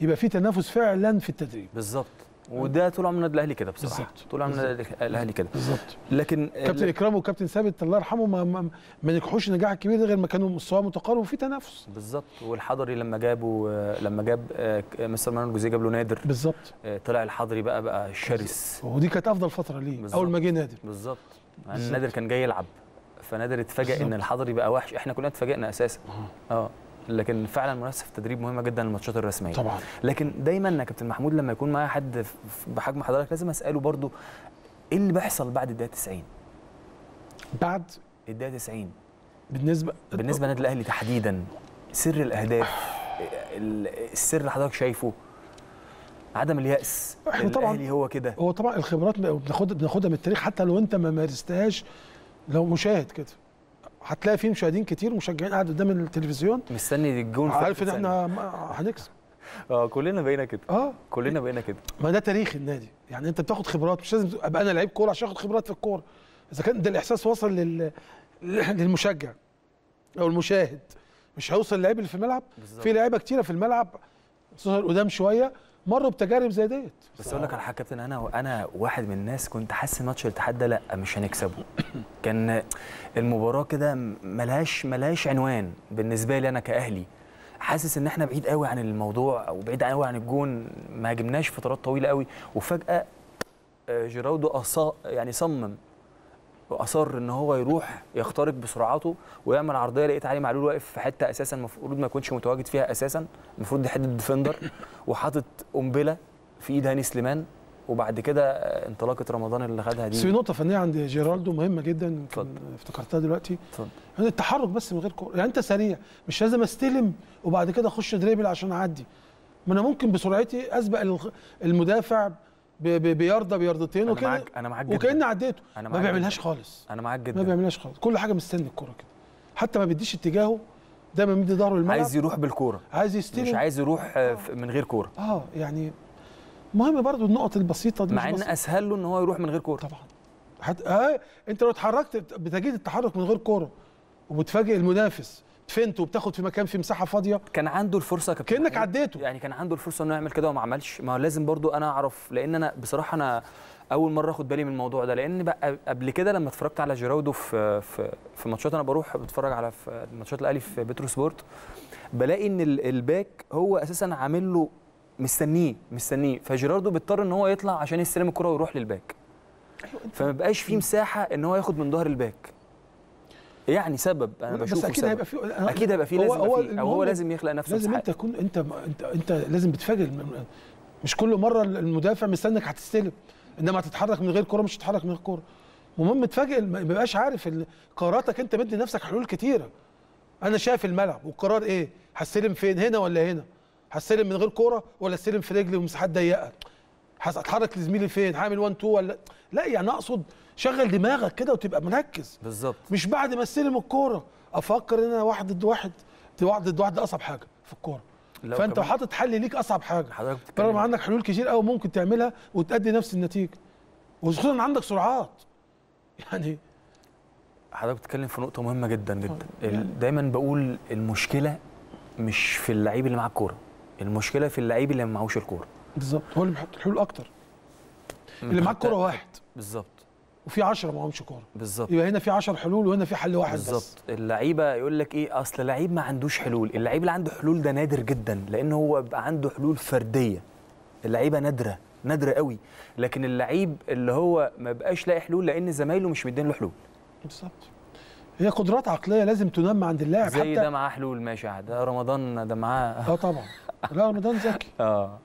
يبقى في تنافس فعلا في التدريب. بالظبط، وده طول عمر النادي الاهلي كده بصراحه. بالظبط، طول عمر النادي الاهلي كده بالظبط. لكن كابتن اكرام وكابتن ثابت الله يرحمه ما, ما, ما نجحوش النجاح الكبير ده غير ما كانوا مستواه متقارب وفي تنافس. بالظبط، والحضري لما جابوا لما جاب مستر مانويل جوزيه جاب له نادر. بالظبط، طلع الحضري بقى بقى شرس، ودي كانت افضل فتره ليه. بالزبط. اول ما جه نادر. بالظبط، يعني نادر كان جاي يلعب، فنادر اتفاجئ ان الحضري بقى وحش، احنا كلنا اتفاجئنا اساسا. اه لكن فعلا المنافسه في التدريب مهمه جدا للماتشات الرسميه طبعا. لكن دايما يا كابتن محمود لما يكون معايا حد بحجم حضرتك لازم اساله برضو ايه اللي بيحصل بعد الدقيقه تسعين. بعد الدقيقه تسعين بالنسبه بالنسبه للنادي الاهلي تحديدا، سر الاهداف، السر اللي حضرتك شايفه عدم الياس. احنا طبعا هو كده، هو طبعا الخبرات بناخدها بناخدها من التاريخ، حتى لو انت ما مارستهاش، لو مشاهد كده هتلاقي فيه مشاهدين كتير ومشجعين قاعد قدام التلفزيون مستني الجون، عارف ان احنا هنكسب. اه كلنا بقينا كده. اه كلنا بقينا كده، ما ده تاريخ النادي. يعني انت بتاخد خبرات، مش لازم ابقى انا لعيب كوره عشان اخد خبرات في الكوره. اذا كان ده الاحساس وصل لل... للمشجع او المشاهد، مش هيوصل للعيب اللي في الملعب. بالزبط. في لعيبه كتيره في الملعب خصوصا القدام شويه مروا بتجارب زي ديت. بس اقول لك على حاجه يا كابتن، انا وانا واحد من الناس كنت حاسس ماتش الاتحاد ده لا مش هنكسبه. كان المباراه كده ملهاش ملهاش عنوان بالنسبه لي انا كاهلي، حاسس ان احنا بعيد قوي عن الموضوع او بعيد قوي عن الجون، ما هاجمناش فترات طويله قوي. وفجاه جيراردو أصا يعني صمم واصر ان هو يروح يخترق بسرعته ويعمل عرضيه، لقيت علي معلول واقف في حته اساسا المفروض ما يكونش متواجد فيها اساسا، المفروض دي حته ديفندر، وحاطط قنبله في ايد هاني سليمان، وبعد كده انطلاقه رمضان اللي خدها دي. بس في نقطه فنيه عند جيراردو مهمه جدا افتكرتها دلوقتي. اتفضل. التحرك بس من غير كوره، يعني انت سريع مش لازم استلم وبعد كده اخش دريبل عشان اعدي، ما انا ممكن بسرعتي اسبق المدافع بيرضى بيرضتين وكده، انا معاك جدا وكاني عديته. ما بيعملهاش خالص، انا معاك جدا ما بيعملهاش خالص، كل حاجه مستني الكوره كده، حتى ما بيديش اتجاهه، دايما بيدي ظهره للملعب، عايز يروح بالكوره، عايز يستلم، مش عايز يروح آه. من غير كوره. اه يعني مهم برضو النقط البسيطه دي، مع ان اسهل له ان هو يروح من غير كوره طبعا. حت... اه انت لو اتحركت بتجيد التحرك من غير كوره وبتفاجئ المنافس فنت وبتاخد في مكان في مساحه فاضيه، كان عنده الفرصه يا كابتن كانك عديته، يعني كان عنده الفرصه انه يعمل كده وما عملش. ما لازم برضو انا اعرف، لان انا بصراحه انا اول مره اخد بالي من الموضوع ده، لان بقى قبل كده لما اتفرجت على جيراردو في في في ماتشات، انا بروح بتفرج على في ماتشات الاهلي في بترو سبورت، بلاقي ان الباك هو اساسا عامل له مستنيه مستنيه، فجيراردو بيضطر ان هو يطلع عشان يستلم الكره ويروح للباك، فما بقاش في مساحه ان هو ياخد من ظهر الباك، يعني سبب انا بشوفه. بس اكيد هيبقى في اكيد هيبقى في لازم هو, أو هو لازم يخلق نفسه، لازم انت تكون انت انت انت لازم بتفاجئ، مش كل مره المدافع مستنيك هتستلم، انما هتتحرك من غير كوره، مش هتتحرك من غير كوره. المهم تفاجئ، ما بيبقاش عارف قراراتك، انت مدي نفسك حلول كتيره. انا شايف الملعب والقرار ايه، هستلم فين، هنا ولا هنا؟ هستلم من غير كوره ولا استلم في رجلي ومساحات ضيقه؟ هتحرك لزميلي فين؟ هعمل واحد اتنين ولا لا؟ يعني اقصد شغل دماغك كده وتبقى مركز بالظبط، مش بعد ما استلم الكوره افكر ان انا واحد ضد واحد. واحد ضد واحد اصعب حاجه في الكوره، فانت حاطط حل ليك اصعب حاجه، طالما عندك حلول كتير قوي ممكن تعملها وتأدي نفس النتيجه، وخصوصا عندك سرعات. يعني حضرتك بتتكلم في نقطه مهمه جدا جدا. دايما بقول المشكله مش في اللعيب اللي معاه الكوره، المشكله في اللعيب اللي ما معهوش الكوره. بالظبط، هو اللي بيحط الحلول اكتر. اللي معاه الكوره واحد بالظبط، وفي عشرة معهمش كوره بالظبط، يبقى هنا في عشرة حلول وهنا في حل واحد بالظبط. اللعيبه يقول لك ايه، اصل لعيب ما عندوش حلول. اللعيب اللي عنده حلول ده نادر جدا، لان هو بيبقى عنده حلول فرديه. اللعيبه نادره نادره قوي، لكن اللعيب اللي هو ما بقاش لاقي حلول لان زمايله مش مدين له حلول. بالظبط، هي قدرات عقليه لازم تنمى عند اللاعب. زي حتى ده معاه حلول ماشي، ده رمضان ده معاه اه طبعا. لا رمضان ذكي اه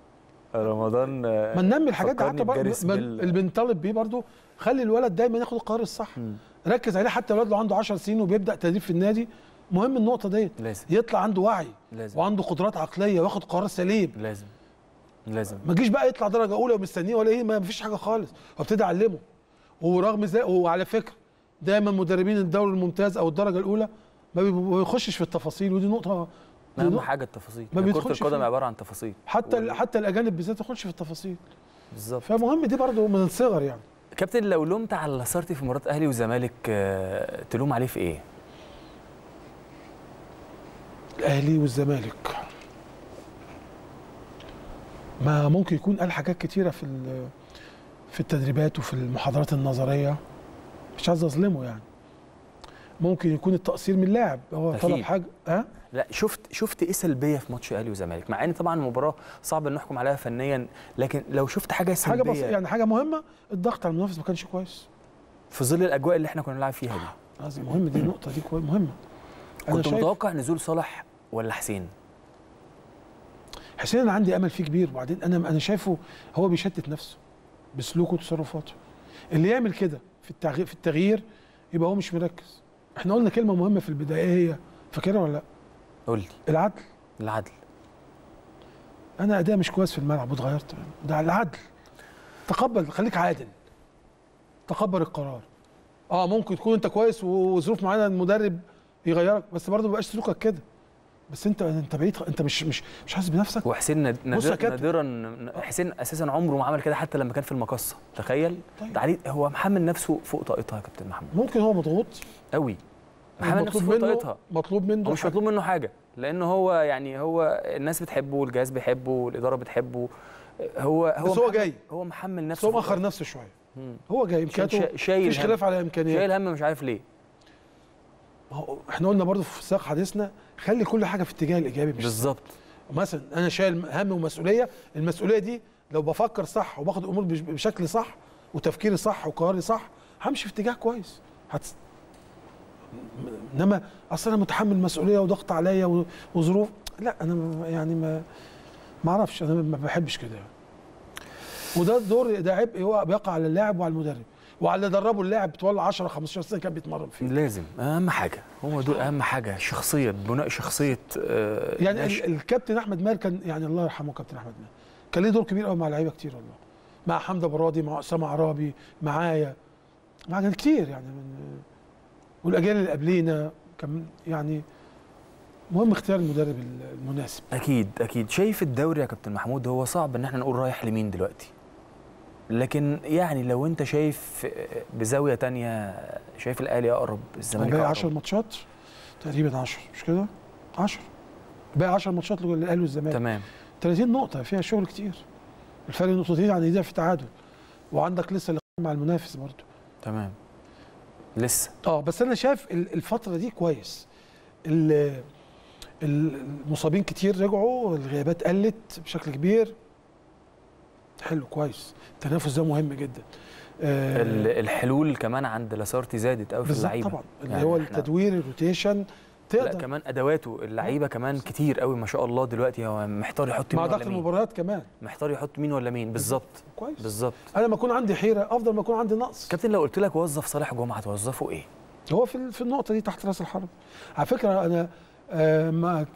رمضان ما ننمي الحاجات دي حتى برضه اللي بنطالب بيه برضه. خلي الولد دايما ياخد القرار الصح، م. ركز عليه. حتى الولد لو عنده عشر سنين وبيبدا تدريب في النادي، مهم النقطه ديت يطلع عنده وعي لازم، وعنده قدرات عقليه واخد قرار سليم. لازم لازم ما تجيش بقى يطلع درجه اولى ومستنيه ولا ايه، ما فيش حاجه خالص. وابتدي اعلمه، ورغم ذلك وعلى فكره دايما مدربين الدوري الممتاز او الدرجه الاولى ما بيخشش في التفاصيل، ودي نقطه اهم حاجه التفاصيل. كرة القدم عباره عن تفاصيل، حتى و... حتى الاجانب بالذات ما بيخشش في التفاصيل بالظبط. فمهم دي برضه من الصغر. يعني كابتن، لو لومت على اللي صارت في مباراه اهلي وزمالك تلوم عليه في ايه؟ الاهلي والزمالك ما ممكن يكون قال حاجات كتيره في في التدريبات وفي المحاضرات النظريه، مش عايز اظلمه. يعني ممكن يكون التقصير من اللاعب، هو طلب حاجه. ها لا، شفت شفت ايه سلبيه في ماتش اهلي وزمالك؟ مع ان طبعا المباراه صعب ان نحكم عليها فنيا، لكن لو شفت حاجه سلبيه، حاجه بس يعني حاجه مهمه، الضغط على المنافس ما كانش كويس في ظل الاجواء اللي احنا كنا بنلعب فيها دي. لازم مهم دي النقطه دي كويس مهمه. كنت متوقع نزول صالح ولا حسين؟ حسين انا عندي امل فيه كبير. وبعدين انا انا شايفه هو بيشتت نفسه بسلوكه وتصرفاته. اللي يعمل كده في التغيير في التغيير يبقى هو مش مركز. احنا قلنا كلمه مهمه في البدايه، هي فاكرها ولا لا؟ قول لي. العدل. العدل. انا اداء مش كويس في الملعب واتغيرت، ده العدل. تقبل، خليك عادل، تقبل القرار. اه ممكن تكون انت كويس وظروف معينه المدرب يغيرك، بس برضه ما يبقاش سلوكك كده. بس انت انت بعيد، انت مش مش مش حاسس بنفسك. وحسين نادر نادرا حسين اساسا عمره ما عمل كده حتى لما كان في المقصه، تخيل. طيب. ده عليه، هو محمل نفسه فوق طاقتها يا كابتن محمود. ممكن هو مضغوط قوي، محمل نفسه فوق طاقتها. مطلوب منه، هو مش مطلوب منه حاجه، لان هو يعني هو الناس بتحبه والجهاز بيحبه والاداره بتحبه. هو هو بس هو جاي، هو محمل نفسه، هو مأخر نفسه شويه. هو جاي امكانياته، مفيش خلاف على امكانياته، شايل هم مش عارف ليه. احنا قلنا برضه في سياق حديثنا، خلي كل حاجه في الاتجاه الايجابي. بالظبط، مثلا انا شايل هم ومسؤوليه، المسؤوليه دي لو بفكر صح وباخد الامور بشكل صح وتفكيري صح وقراري صح، همشي في اتجاه كويس. هتس... انما اصل انا متحمل مسؤوليه وضغط عليا وظروف، لا انا يعني ما ما اعرفش، انا ما بحبش كده. وده الدور، ده عبء هو بيقع على اللاعب وعلى المدرب وعلى اللي دربه اللاعب بتولى عشرة خمستاشر سنه كان بيتمرن فيه. لازم اهم حاجه هو دول، اهم حاجه شخصيه، بناء شخصيه. آه يعني ناش... الكابتن احمد ما كان، يعني الله يرحمه كابتن احمد ما كان ليه دور كبير قوي مع لعيبه كتير والله، مع حمد ابو راضي، مع اسامه عرابي، معايا مع كان كتير يعني من... والاجيال اللي قبلينا كان. يعني مهم اختيار المدرب المناسب. اكيد اكيد. شايف الدوري يا كابتن محمود هو صعب ان احنا نقول رايح لمين دلوقتي، لكن يعني لو انت شايف بزاويه ثانيه، شايف الاهلي اقرب، الزمالك اقرب. باقي عشرة ماتشات تقريبا، عشرة مش كده؟ عشرة باقي، عشرة ماتشات للاهلي والزمالك. تمام. تلاتين نقطه، فيها شغل كتير. الفرق نقطتين عن يديها في تعادل، وعندك لسه اللقاء مع المنافس برضه. تمام لسه. اه بس انا شايف الفتره دي كويس، المصابين كتير رجعوا، الغيابات قلت بشكل كبير. حلو كويس، التنافس ده مهم جدا. آه الحلول كمان عند لاسارتي زادت قوي في اللعيبه طبعا، اللي يعني هو التدوير، الروتيشن، تقدر. لا كمان ادواته اللعيبه كمان كتير قوي ما شاء الله دلوقتي، هو محتار يحط مين ولا مين، مع ضغط المباريات كمان محتار يحط مين ولا مين. بالظبط كويس بالظبط. انا ما اكون عندي حيره افضل ما اكون عندي نقص. كابتن لو قلت لك وظف صالح جمعه توظفه ايه؟ هو في في النقطه دي تحت راس الحرب على فكره. انا آه ما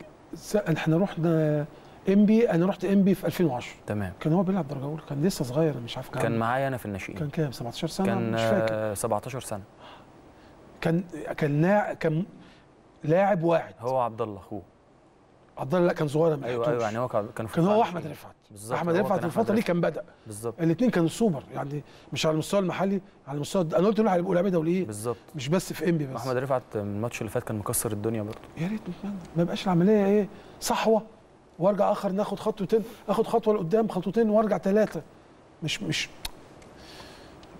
احنا رحنا انبي انا رحت انبي في ألفين وعشرة. تمام. كان هو بيلعب درجه اولى، كان لسه صغير مش عارف كام. كان معايا انا في الناشئين. كان كام؟ سبعتاشر سنه كان مش فاكر. سبعتاشر سنه. كان كان لاعب كان لاعب واحد هو عبد الله اخوه. عبد الله لا كان صغير ما ايوه ايوه يعني هو كان كان هو واحمد رفعت. بالظبط. احمد رفعت في الفتره دي كان بدا. بالظبط. الاثنين كانوا سوبر يعني، مش على المستوى المحلي، على المستوى انا قلت له هيبقوا لعيبه دوليه. بالظبط. مش بس في انبي بس. احمد رفعت الماتش اللي فات كان مكسر الدنيا برضه. يا ريت نتمنى ما يبقاش العمليه ايه صحوه وارجع اخر ناخد خطوتين، اخد خطوه لقدام خطوتين وارجع ثلاثه. مش مش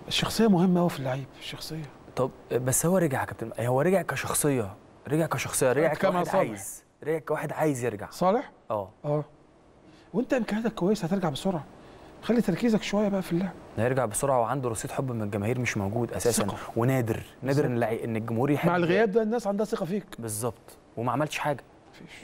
الشخصيه مهمه قوي في اللعيب، الشخصيه. طب بس هو رجع يا كابتن، هو رجع كشخصيه، رجع كشخصيه، رجع كواحد عايز، رجع كواحد عايز يرجع. صالح؟ اه اه وانت امكانياتك كويسه هترجع بسرعه. خلي تركيزك شويه بقى في اللعب. هيرجع بسرعه وعنده رصيد حب من الجماهير مش موجود اساسا، ثقة. ونادر، نادر ان ان الجمهور يحب مع الغياب ده الناس عندها ثقه فيك. بالظبط، وما عملتش حاجه.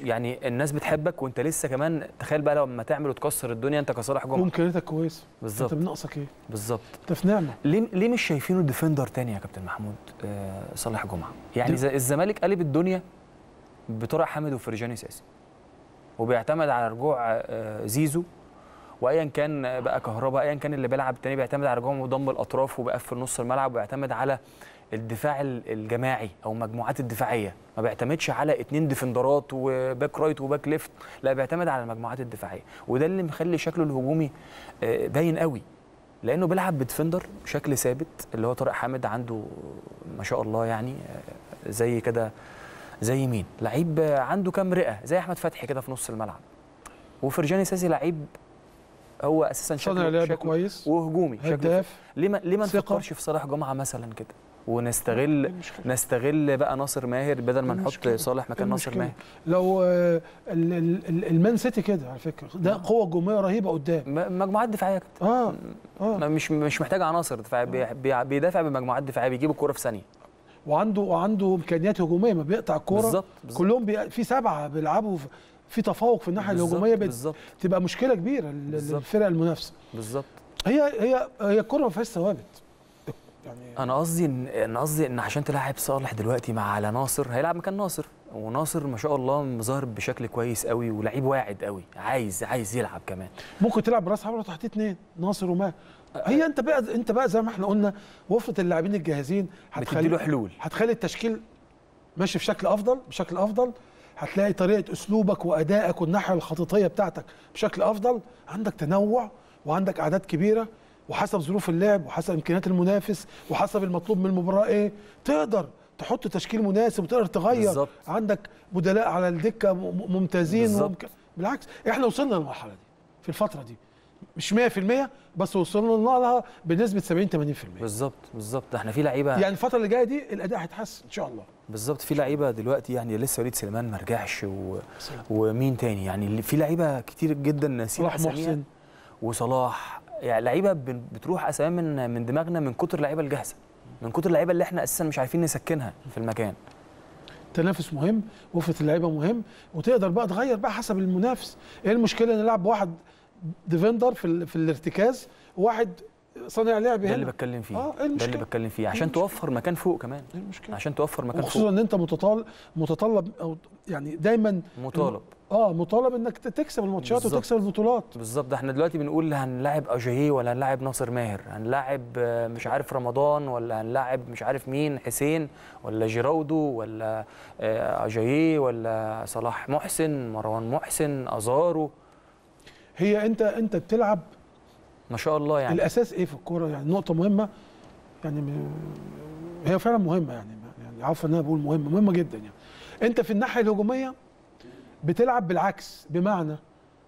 يعني الناس بتحبك وانت لسه كمان، تخيل بقى لما تعمل وتكسر الدنيا انت كصالح جمعه وامكانياتك كويسه. بالظبط. انت بناقصك ايه؟ بالظبط. انت في نعمه. ليه ليه مش شايفينه ديفندر تاني يا كابتن محمود؟ آه صالح جمعه يعني دي. الزمالك قلب الدنيا بطرق حامد وفرجاني ساسي، وبيعتمد على رجوع آه زيزو، وايا كان بقى كهرباء، ايا كان اللي بيلعب تاني بيعتمد على رجوعهم وضم الاطراف وبقفل نص الملعب، وبيعتمد على الدفاع الجماعي او المجموعات الدفاعيه، ما بيعتمدش على اتنين ديفندرات وباك رايت وباك ليفت، لا بيعتمد على المجموعات الدفاعيه، وده اللي مخلي شكله الهجومي باين قوي، لانه بيلعب بديفندر بشكل ثابت اللي هو طارق حامد، عنده ما شاء الله يعني زي كده زي مين؟ لعيب عنده كام رئه زي احمد فتحي كده في نص الملعب، وفرجاني ساسي لعيب هو اساسا شكله, شكله كويس وهجومي شكله. ليه ما ليه ما نفكرش في صالح جمعه مثلا كده ونستغل نستغل بقى ناصر ماهر بدل ما نحط صالح مكان ناصر ماهر؟ لو المان سيتي كده على فكره ده قوه هجوميه رهيبه قدام، مجموعات دفاعيه يا كابتن. اه اه مش مش محتاج عناصر دفاعيه، بيدافع بمجموعات دفاعيه، بيجيب الكوره في ثانيه، وعنده وعنده امكانيات هجوميه، ما بيقطع الكوره كلهم بي... في سبعه بيلعبوا في... في تفوق في الناحيه الهجوميه، بت... تبقى مشكله كبيره للفرق المنافسه. بالظبط. هي هي هي الكوره ما فيهاش ثوابت يعني. انا قصدي ان انا قصدي ان عشان تلاعب صالح دلوقتي مع على ناصر هيلعب مكان ناصر، وناصر ما شاء الله مظاهر بشكل كويس قوي ولعيب واعد قوي، عايز عايز يلعب كمان. ممكن تلعب براس حمراء تحت اثنين ناصر وما هي. انت بقى انت بقى زي ما احنا قلنا وفره اللاعبين الجاهزين هتخلي له حلول، هتخلي التشكيل ماشي في شكل افضل، بشكل افضل هتلاقي طريقه اسلوبك وادائك والناحيه الخطيطيه بتاعتك بشكل افضل، عندك تنوع وعندك اعداد كبيره، وحسب ظروف اللعب وحسب امكانيات المنافس وحسب المطلوب من المباراه ايه تقدر تحط تشكيل مناسب وتقدر تغير. بالزبط. عندك بدلاء على الدكه ممتازين ومك... بالعكس احنا وصلنا للمرحله دي في الفتره دي، مش مية في المية بس وصلنا لها بنسبه سبعين تمانين في المية. بالظبط بالظبط. احنا في لعيبه يعني الفتره اللي جايه دي الاداء هيتحسن ان شاء الله. بالظبط. في لعيبه دلوقتي يعني لسه وليد سليمان ما رجعش و... ومين تاني يعني في لعيبه كتير جدا ناسيين اسامي، وصلاح يعني لعيبه بتروح اسامي من من دماغنا من كتر اللعيبه الجاهزه، من كتر اللعيبه اللي احنا اساسا مش عارفين نسكنها في المكان. التنافس مهم، وفره اللعيبه مهم، وتقدر بقى تغير بقى حسب المنافس. ايه المشكله ان نلعب بواحد ديفندر في في الارتكاز وواحد صانع لعب هنا؟ ده اللي بتكلم فيه. اه ده اللي بتكلم فيه عشان توفر مكان فوق كمان. ايه المشكله؟ عشان توفر مكان فوق، خصوصا ان انت متطالب متطلب او يعني دايما مطالب اه مطالب انك تكسب الماتشات وتكسب البطولات. بالظبط. ده احنا دلوقتي بنقول هنلاعب اجاييه ولا هنلاعب ناصر ماهر، هنلاعب مش عارف رمضان ولا هنلاعب مش عارف مين، حسين ولا جيراردو ولا اجاييه ولا صلاح محسن، مروان محسن، ازارو. هي انت انت بتلعب ما شاء الله يعني. الاساس ايه في الكوره يعني؟ نقطه مهمه يعني، هي فعلا مهمه يعني، يعني عارف ان انا بقول مهمه مهمه جدا يعني. انت في الناحيه الهجوميه بتلعب بالعكس، بمعنى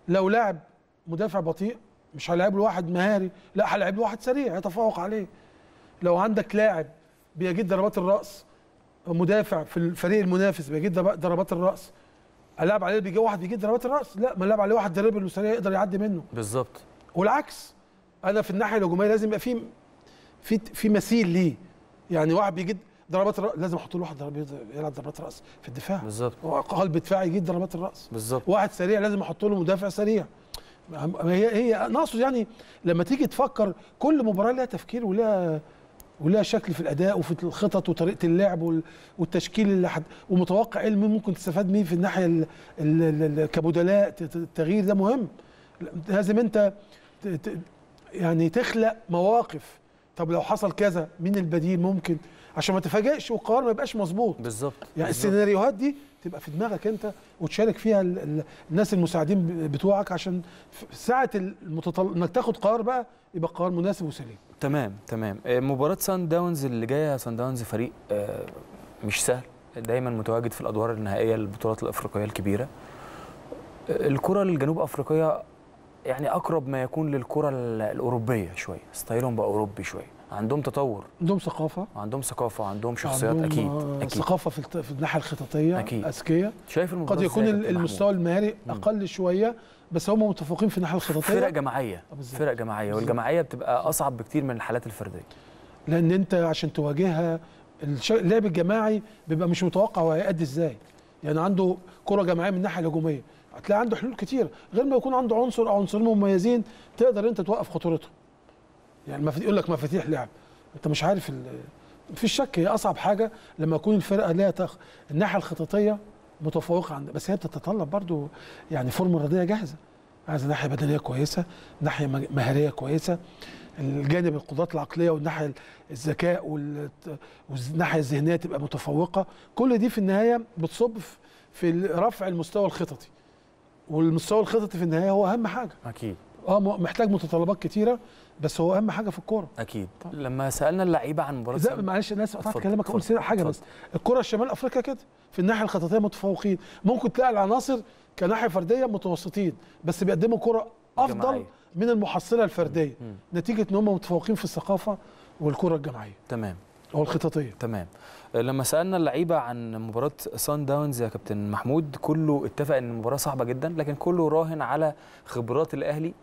لو لاعب مدافع بطيء مش هلاعب له واحد مهاري، لا هلاعب له واحد سريع يتفوق عليه. لو عندك لاعب بيجيد ضربات الراس، مدافع في الفريق المنافس بيجيد ضربات الراس، العب عليه بيجي واحد بيجيد ضربات الراس، لا ما العب عليه واحد دريبل وسريع يقدر يعدي منه. بالظبط. والعكس انا في الناحيه الهجوميه لازم يبقى في في في مثيل ليه، يعني واحد بيجيد ضربات الراس لازم احط له واحد يلعب ضربات راس في الدفاع. بالظبط. قلب دفاعي يجيب ضربات الراس. بالظبط. واحد سريع لازم احط له مدافع سريع. هي هي ناقصه يعني لما تيجي تفكر كل مباراه لها تفكير ولها ولها شكل في الاداء وفي الخطط وطريقه اللعب والتشكيل اللي حد ومتوقع ايه ممكن تستفاد منه في الناحيه كبدلاء. التغيير ده مهم، لازم انت يعني تخلق مواقف. طب لو حصل كذا مين البديل ممكن، عشان ما تفاجئش والقرار ما يبقاش مظبوط بالظبط. يعني السيناريوهات دي تبقى في دماغك انت وتشارك فيها الناس المساعدين بتوعك، عشان ساعه المتطلب انك تاخد قرار بقى يبقى قرار مناسب وسليم. تمام تمام. مباراه سان داونز اللي جايه، سان داونز فريق مش سهل، دايما متواجد في الادوار النهائيه للبطولات الافريقيه الكبيره. الكره الجنوب افريقيه يعني اقرب ما يكون للكره الاوروبيه شويه، ستايلهم بقى اوروبي شويه، عندهم تطور، عندهم ثقافه، عندهم ثقافه، عندهم شخصيات، عندهم اكيد اكيد ثقافه في الناحيه الخططيه اكيد اذكياء. شايف المباراه قد يكون المستوى المهاري اقل شويه، بس هم متفوقين في الناحيه الخططيه. فرق جماعيه، فرق جماعيه، والجماعيه بتبقى اصعب بكتير من الحالات الفرديه، لان انت عشان تواجهها اللعب الجماعي بيبقى مش متوقع هو هيأدي ازاي. يعني عنده كره جماعيه من الناحيه الهجوميه هتلاقي عنده حلول كتير، غير ما يكون عنده عنصر او عنصرين مميزين تقدر انت توقف خطورتهم. يعني ما يقول لك مفاتيح لعب، انت مش عارف، مفيش شك هي اصعب حاجه لما يكون الفرقه لها تخ... الناحيه الخططيه متفوقه عند، بس هي بتتطلب برضو يعني فورمه رياضيه جاهزه، عايزه ناحيه بدنيه كويسه، ناحيه مهاريه كويسه، الجانب القدرات العقليه والناحيه الذكاء وال... والناحيه الذهنيه تبقى متفوقه. كل دي في النهايه بتصب في رفع المستوى الخططي، والمستوى الخططي في النهايه هو اهم حاجه اكيد. اه محتاج متطلبات كتيره، بس هو اهم حاجه في الكوره اكيد. طب لما سالنا اللعيبه عن مباراه لا معلش انا اسف قطعت كلامك، اقول سريع حاجه بس. الكره الشمال افريقيا كده في الناحيه الخططيه متفوقين، ممكن تلاقي العناصر كناحيه فرديه متوسطين، بس بيقدموا كره افضل جماعية من المحصله الفرديه، مم. نتيجه ان هم متفوقين في الثقافه والكره الجماعيه تمام او الخططيه. تمام. لما سالنا اللعيبه عن مباراه سان داونز يا كابتن محمود، كله اتفق ان المباراه صعبه جدا، لكن كله راهن على خبرات الاهلي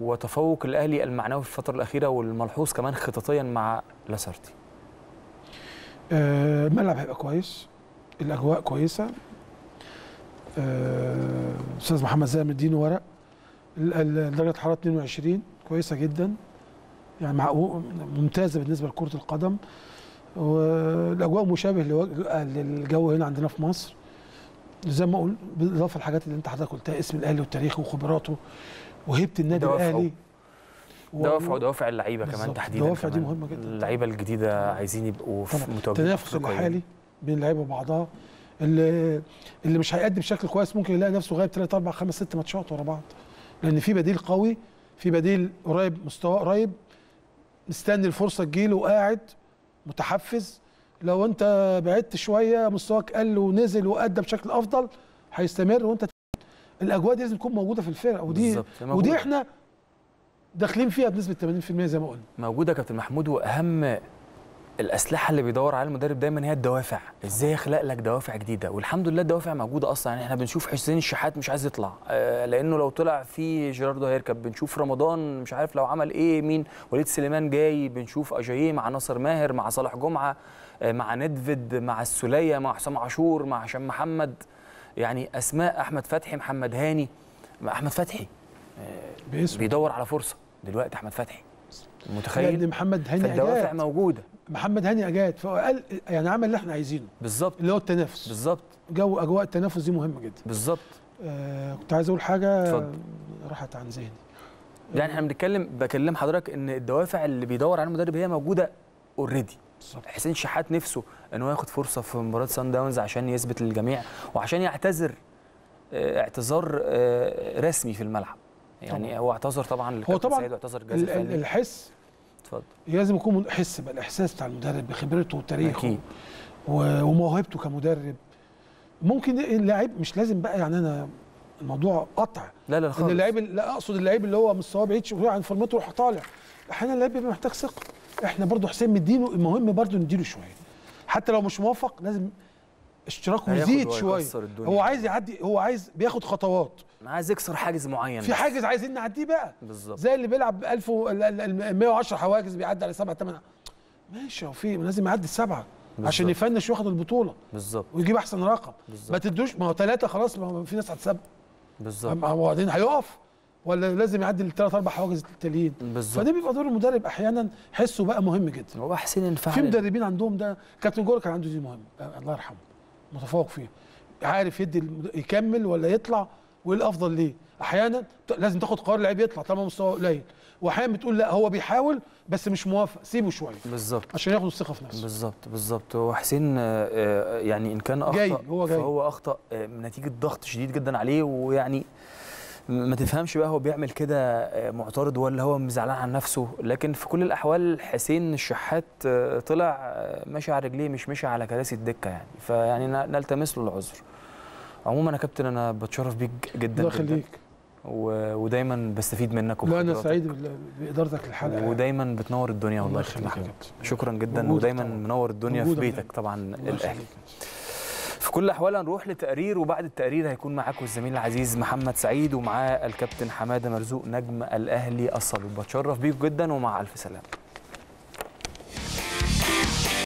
وتفوق الاهلي المعنوي في الفتره الاخيره، والملحوظ كمان خططيا مع لاسارتي. أه الملعب هيبقى كويس، الاجواء كويسه، أه استاذ محمد زي ما اديني ورق، درجه الحراره اتنين وعشرين كويسه جدا، يعني معقول ممتازه بالنسبه لكره القدم، والاجواء مشابه للجو هنا عندنا في مصر زي ما اقول، بالاضافه للحاجات اللي انت حضرتك قلتها، اسم الاهلي وتاريخه وخبراته وهيبه النادي الاهلي، دوافع ودوافع اللعيبه كمان تحديدا، الدوافع دي مهمه جدا. اللعيبه الجديده عايزين يبقوا في متواجدين، التنافس الحالي بين اللعيبه وبعضها، اللي اللي مش هيقدم بشكل كويس ممكن يلاقي نفسه غايب تلاتة أربعة خمسة ستة ماتشات ورا بعض، لان في بديل قوي، في بديل قريب، مستوى قريب مستني الفرصه تجيله وقاعد متحفز. لو انت بعدت شويه مستواك قل ونزل وادى بشكل افضل هيستمر، وانت الاجواء دي لازم تكون موجوده في الفرقه، ودي ودي احنا داخلين فيها بنسبه تمانين في المية زي ما قلنا. موجوده كابتن محمود، واهم الاسلحه اللي بيدور عليها المدرب دايما هي الدوافع، ازاي يخلق لك دوافع جديده، والحمد لله الدوافع موجوده اصلا. يعني احنا بنشوف حسين الشحات مش عايز يطلع، آه لانه لو طلع في جيراردو هيركب، بنشوف رمضان مش عارف لو عمل ايه، مين وليد سليمان جاي، بنشوف اجاييه مع ناصر ماهر، مع صالح جمعه، آه مع ندفد، مع السوليه، مع حسام عاشور، مع هشام محمد، يعني اسماء، احمد فتحي، محمد هاني، احمد فتحي آه بيسم. بيدور على فرصه دلوقتي احمد فتحي، متخيل؟ لان محمد هاني الدوافع موجوده، محمد هاني اجاد فقال يعني عمل اللي احنا عايزينه بالظبط، اللي هو التنافس بالظبط، جو اجواء التنافس دي مهمه جدا بالظبط. آه كنت عايز اقول حاجه اتفضل، راحت عن ذهني. يعني احنا بنتكلم بكلم حضرتك ان الدوافع اللي بيدور عليها المدرب هي موجوده اوريدي. حسين شحات نفسه ان هو ياخد فرصه في مباراه سان داونز عشان يثبت للجميع، وعشان يعتذر اعتذار رسمي في الملعب. يعني طبعاً. هو اعتذر طبعا للكابتن سيد، واعتذر جاهز فعلا. الحس اتفضل، لازم يكون حس بقى، الاحساس بتاع المدرب بخبرته وتاريخه وموهبته كمدرب. ممكن اللاعب مش لازم بقى، يعني انا الموضوع قطع، لا لا خالص، اللاعب لا اقصد اللاعب اللي هو مستواه بعيد شويه عن فورمته وراح طالع، احيانا اللاعب بيبقى محتاج ثقه. احنا برضو حسين مدينه المهم برضو نديله شويه، حتى لو مش موافق لازم اشتراكه يزيد شويه، هو عايز يعدي، هو عايز بياخد خطوات، عايز يكسر حاجز معين، في حاجز عايزين نعديه بقى بالظبط، زي اللي بيلعب ب ألف ومية وعشرة حواجز بيعدي على سبعة تمانية، ماشي هو في لازم يعدي السبعه عشان يفنش وياخد البطوله بالظبط ويجيب احسن رقم، ما تدوش ما هو ثلاثه خلاص، ما في ناس هتسابق بالظبط، ما هو بعدين هيقف ولا لازم يعدي الثلاث اربع حواجز التانيين. فده بيبقى دور المدرب احيانا، حسه بقى مهم جدا. هو حسين الفهمي في مدربين عندهم ده، كابتن جوهر كان عنده دي مهم الله يرحمه، متفوق فيه، عارف يدي يكمل ولا يطلع والافضل ليه. احيانا لازم تاخد قرار لعيب يطلع طالما مستواه قليل، واحيانا بتقول لا هو بيحاول بس مش موافق سيبه شويه بالظبط عشان ياخد الثقه في نفسه. بالظبط بالظبط. هو حسين يعني ان كان اخطا جاي هو جاي. فهو اخطا نتيجه ضغط شديد جدا عليه، ويعني ما تفهمش بقى هو بيعمل كده معترض ولا هو مزعلان عن نفسه، لكن في كل الاحوال حسين الشحات طلع ماشي على رجليه مش ماشي على كراسي الدكه يعني، فيعني نلتمس له العذر. عموما يا كابتن انا بتشرف بيك جدا جدا ودايما بستفيد منك. لا انا سعيد بادارتك للحلقه ودايما بتنور الدنيا والله. شكرا جدا ودايما منور الدنيا في بيتك طبعا الاهلي. في كل الاحوال هنروح لتقرير، وبعد التقرير هيكون معاكم الزميل العزيز محمد سعيد ومعاه الكابتن حماده مرزوق نجم الاهلي الصليب. بتشرف بيك جدا ومع الف سلامه.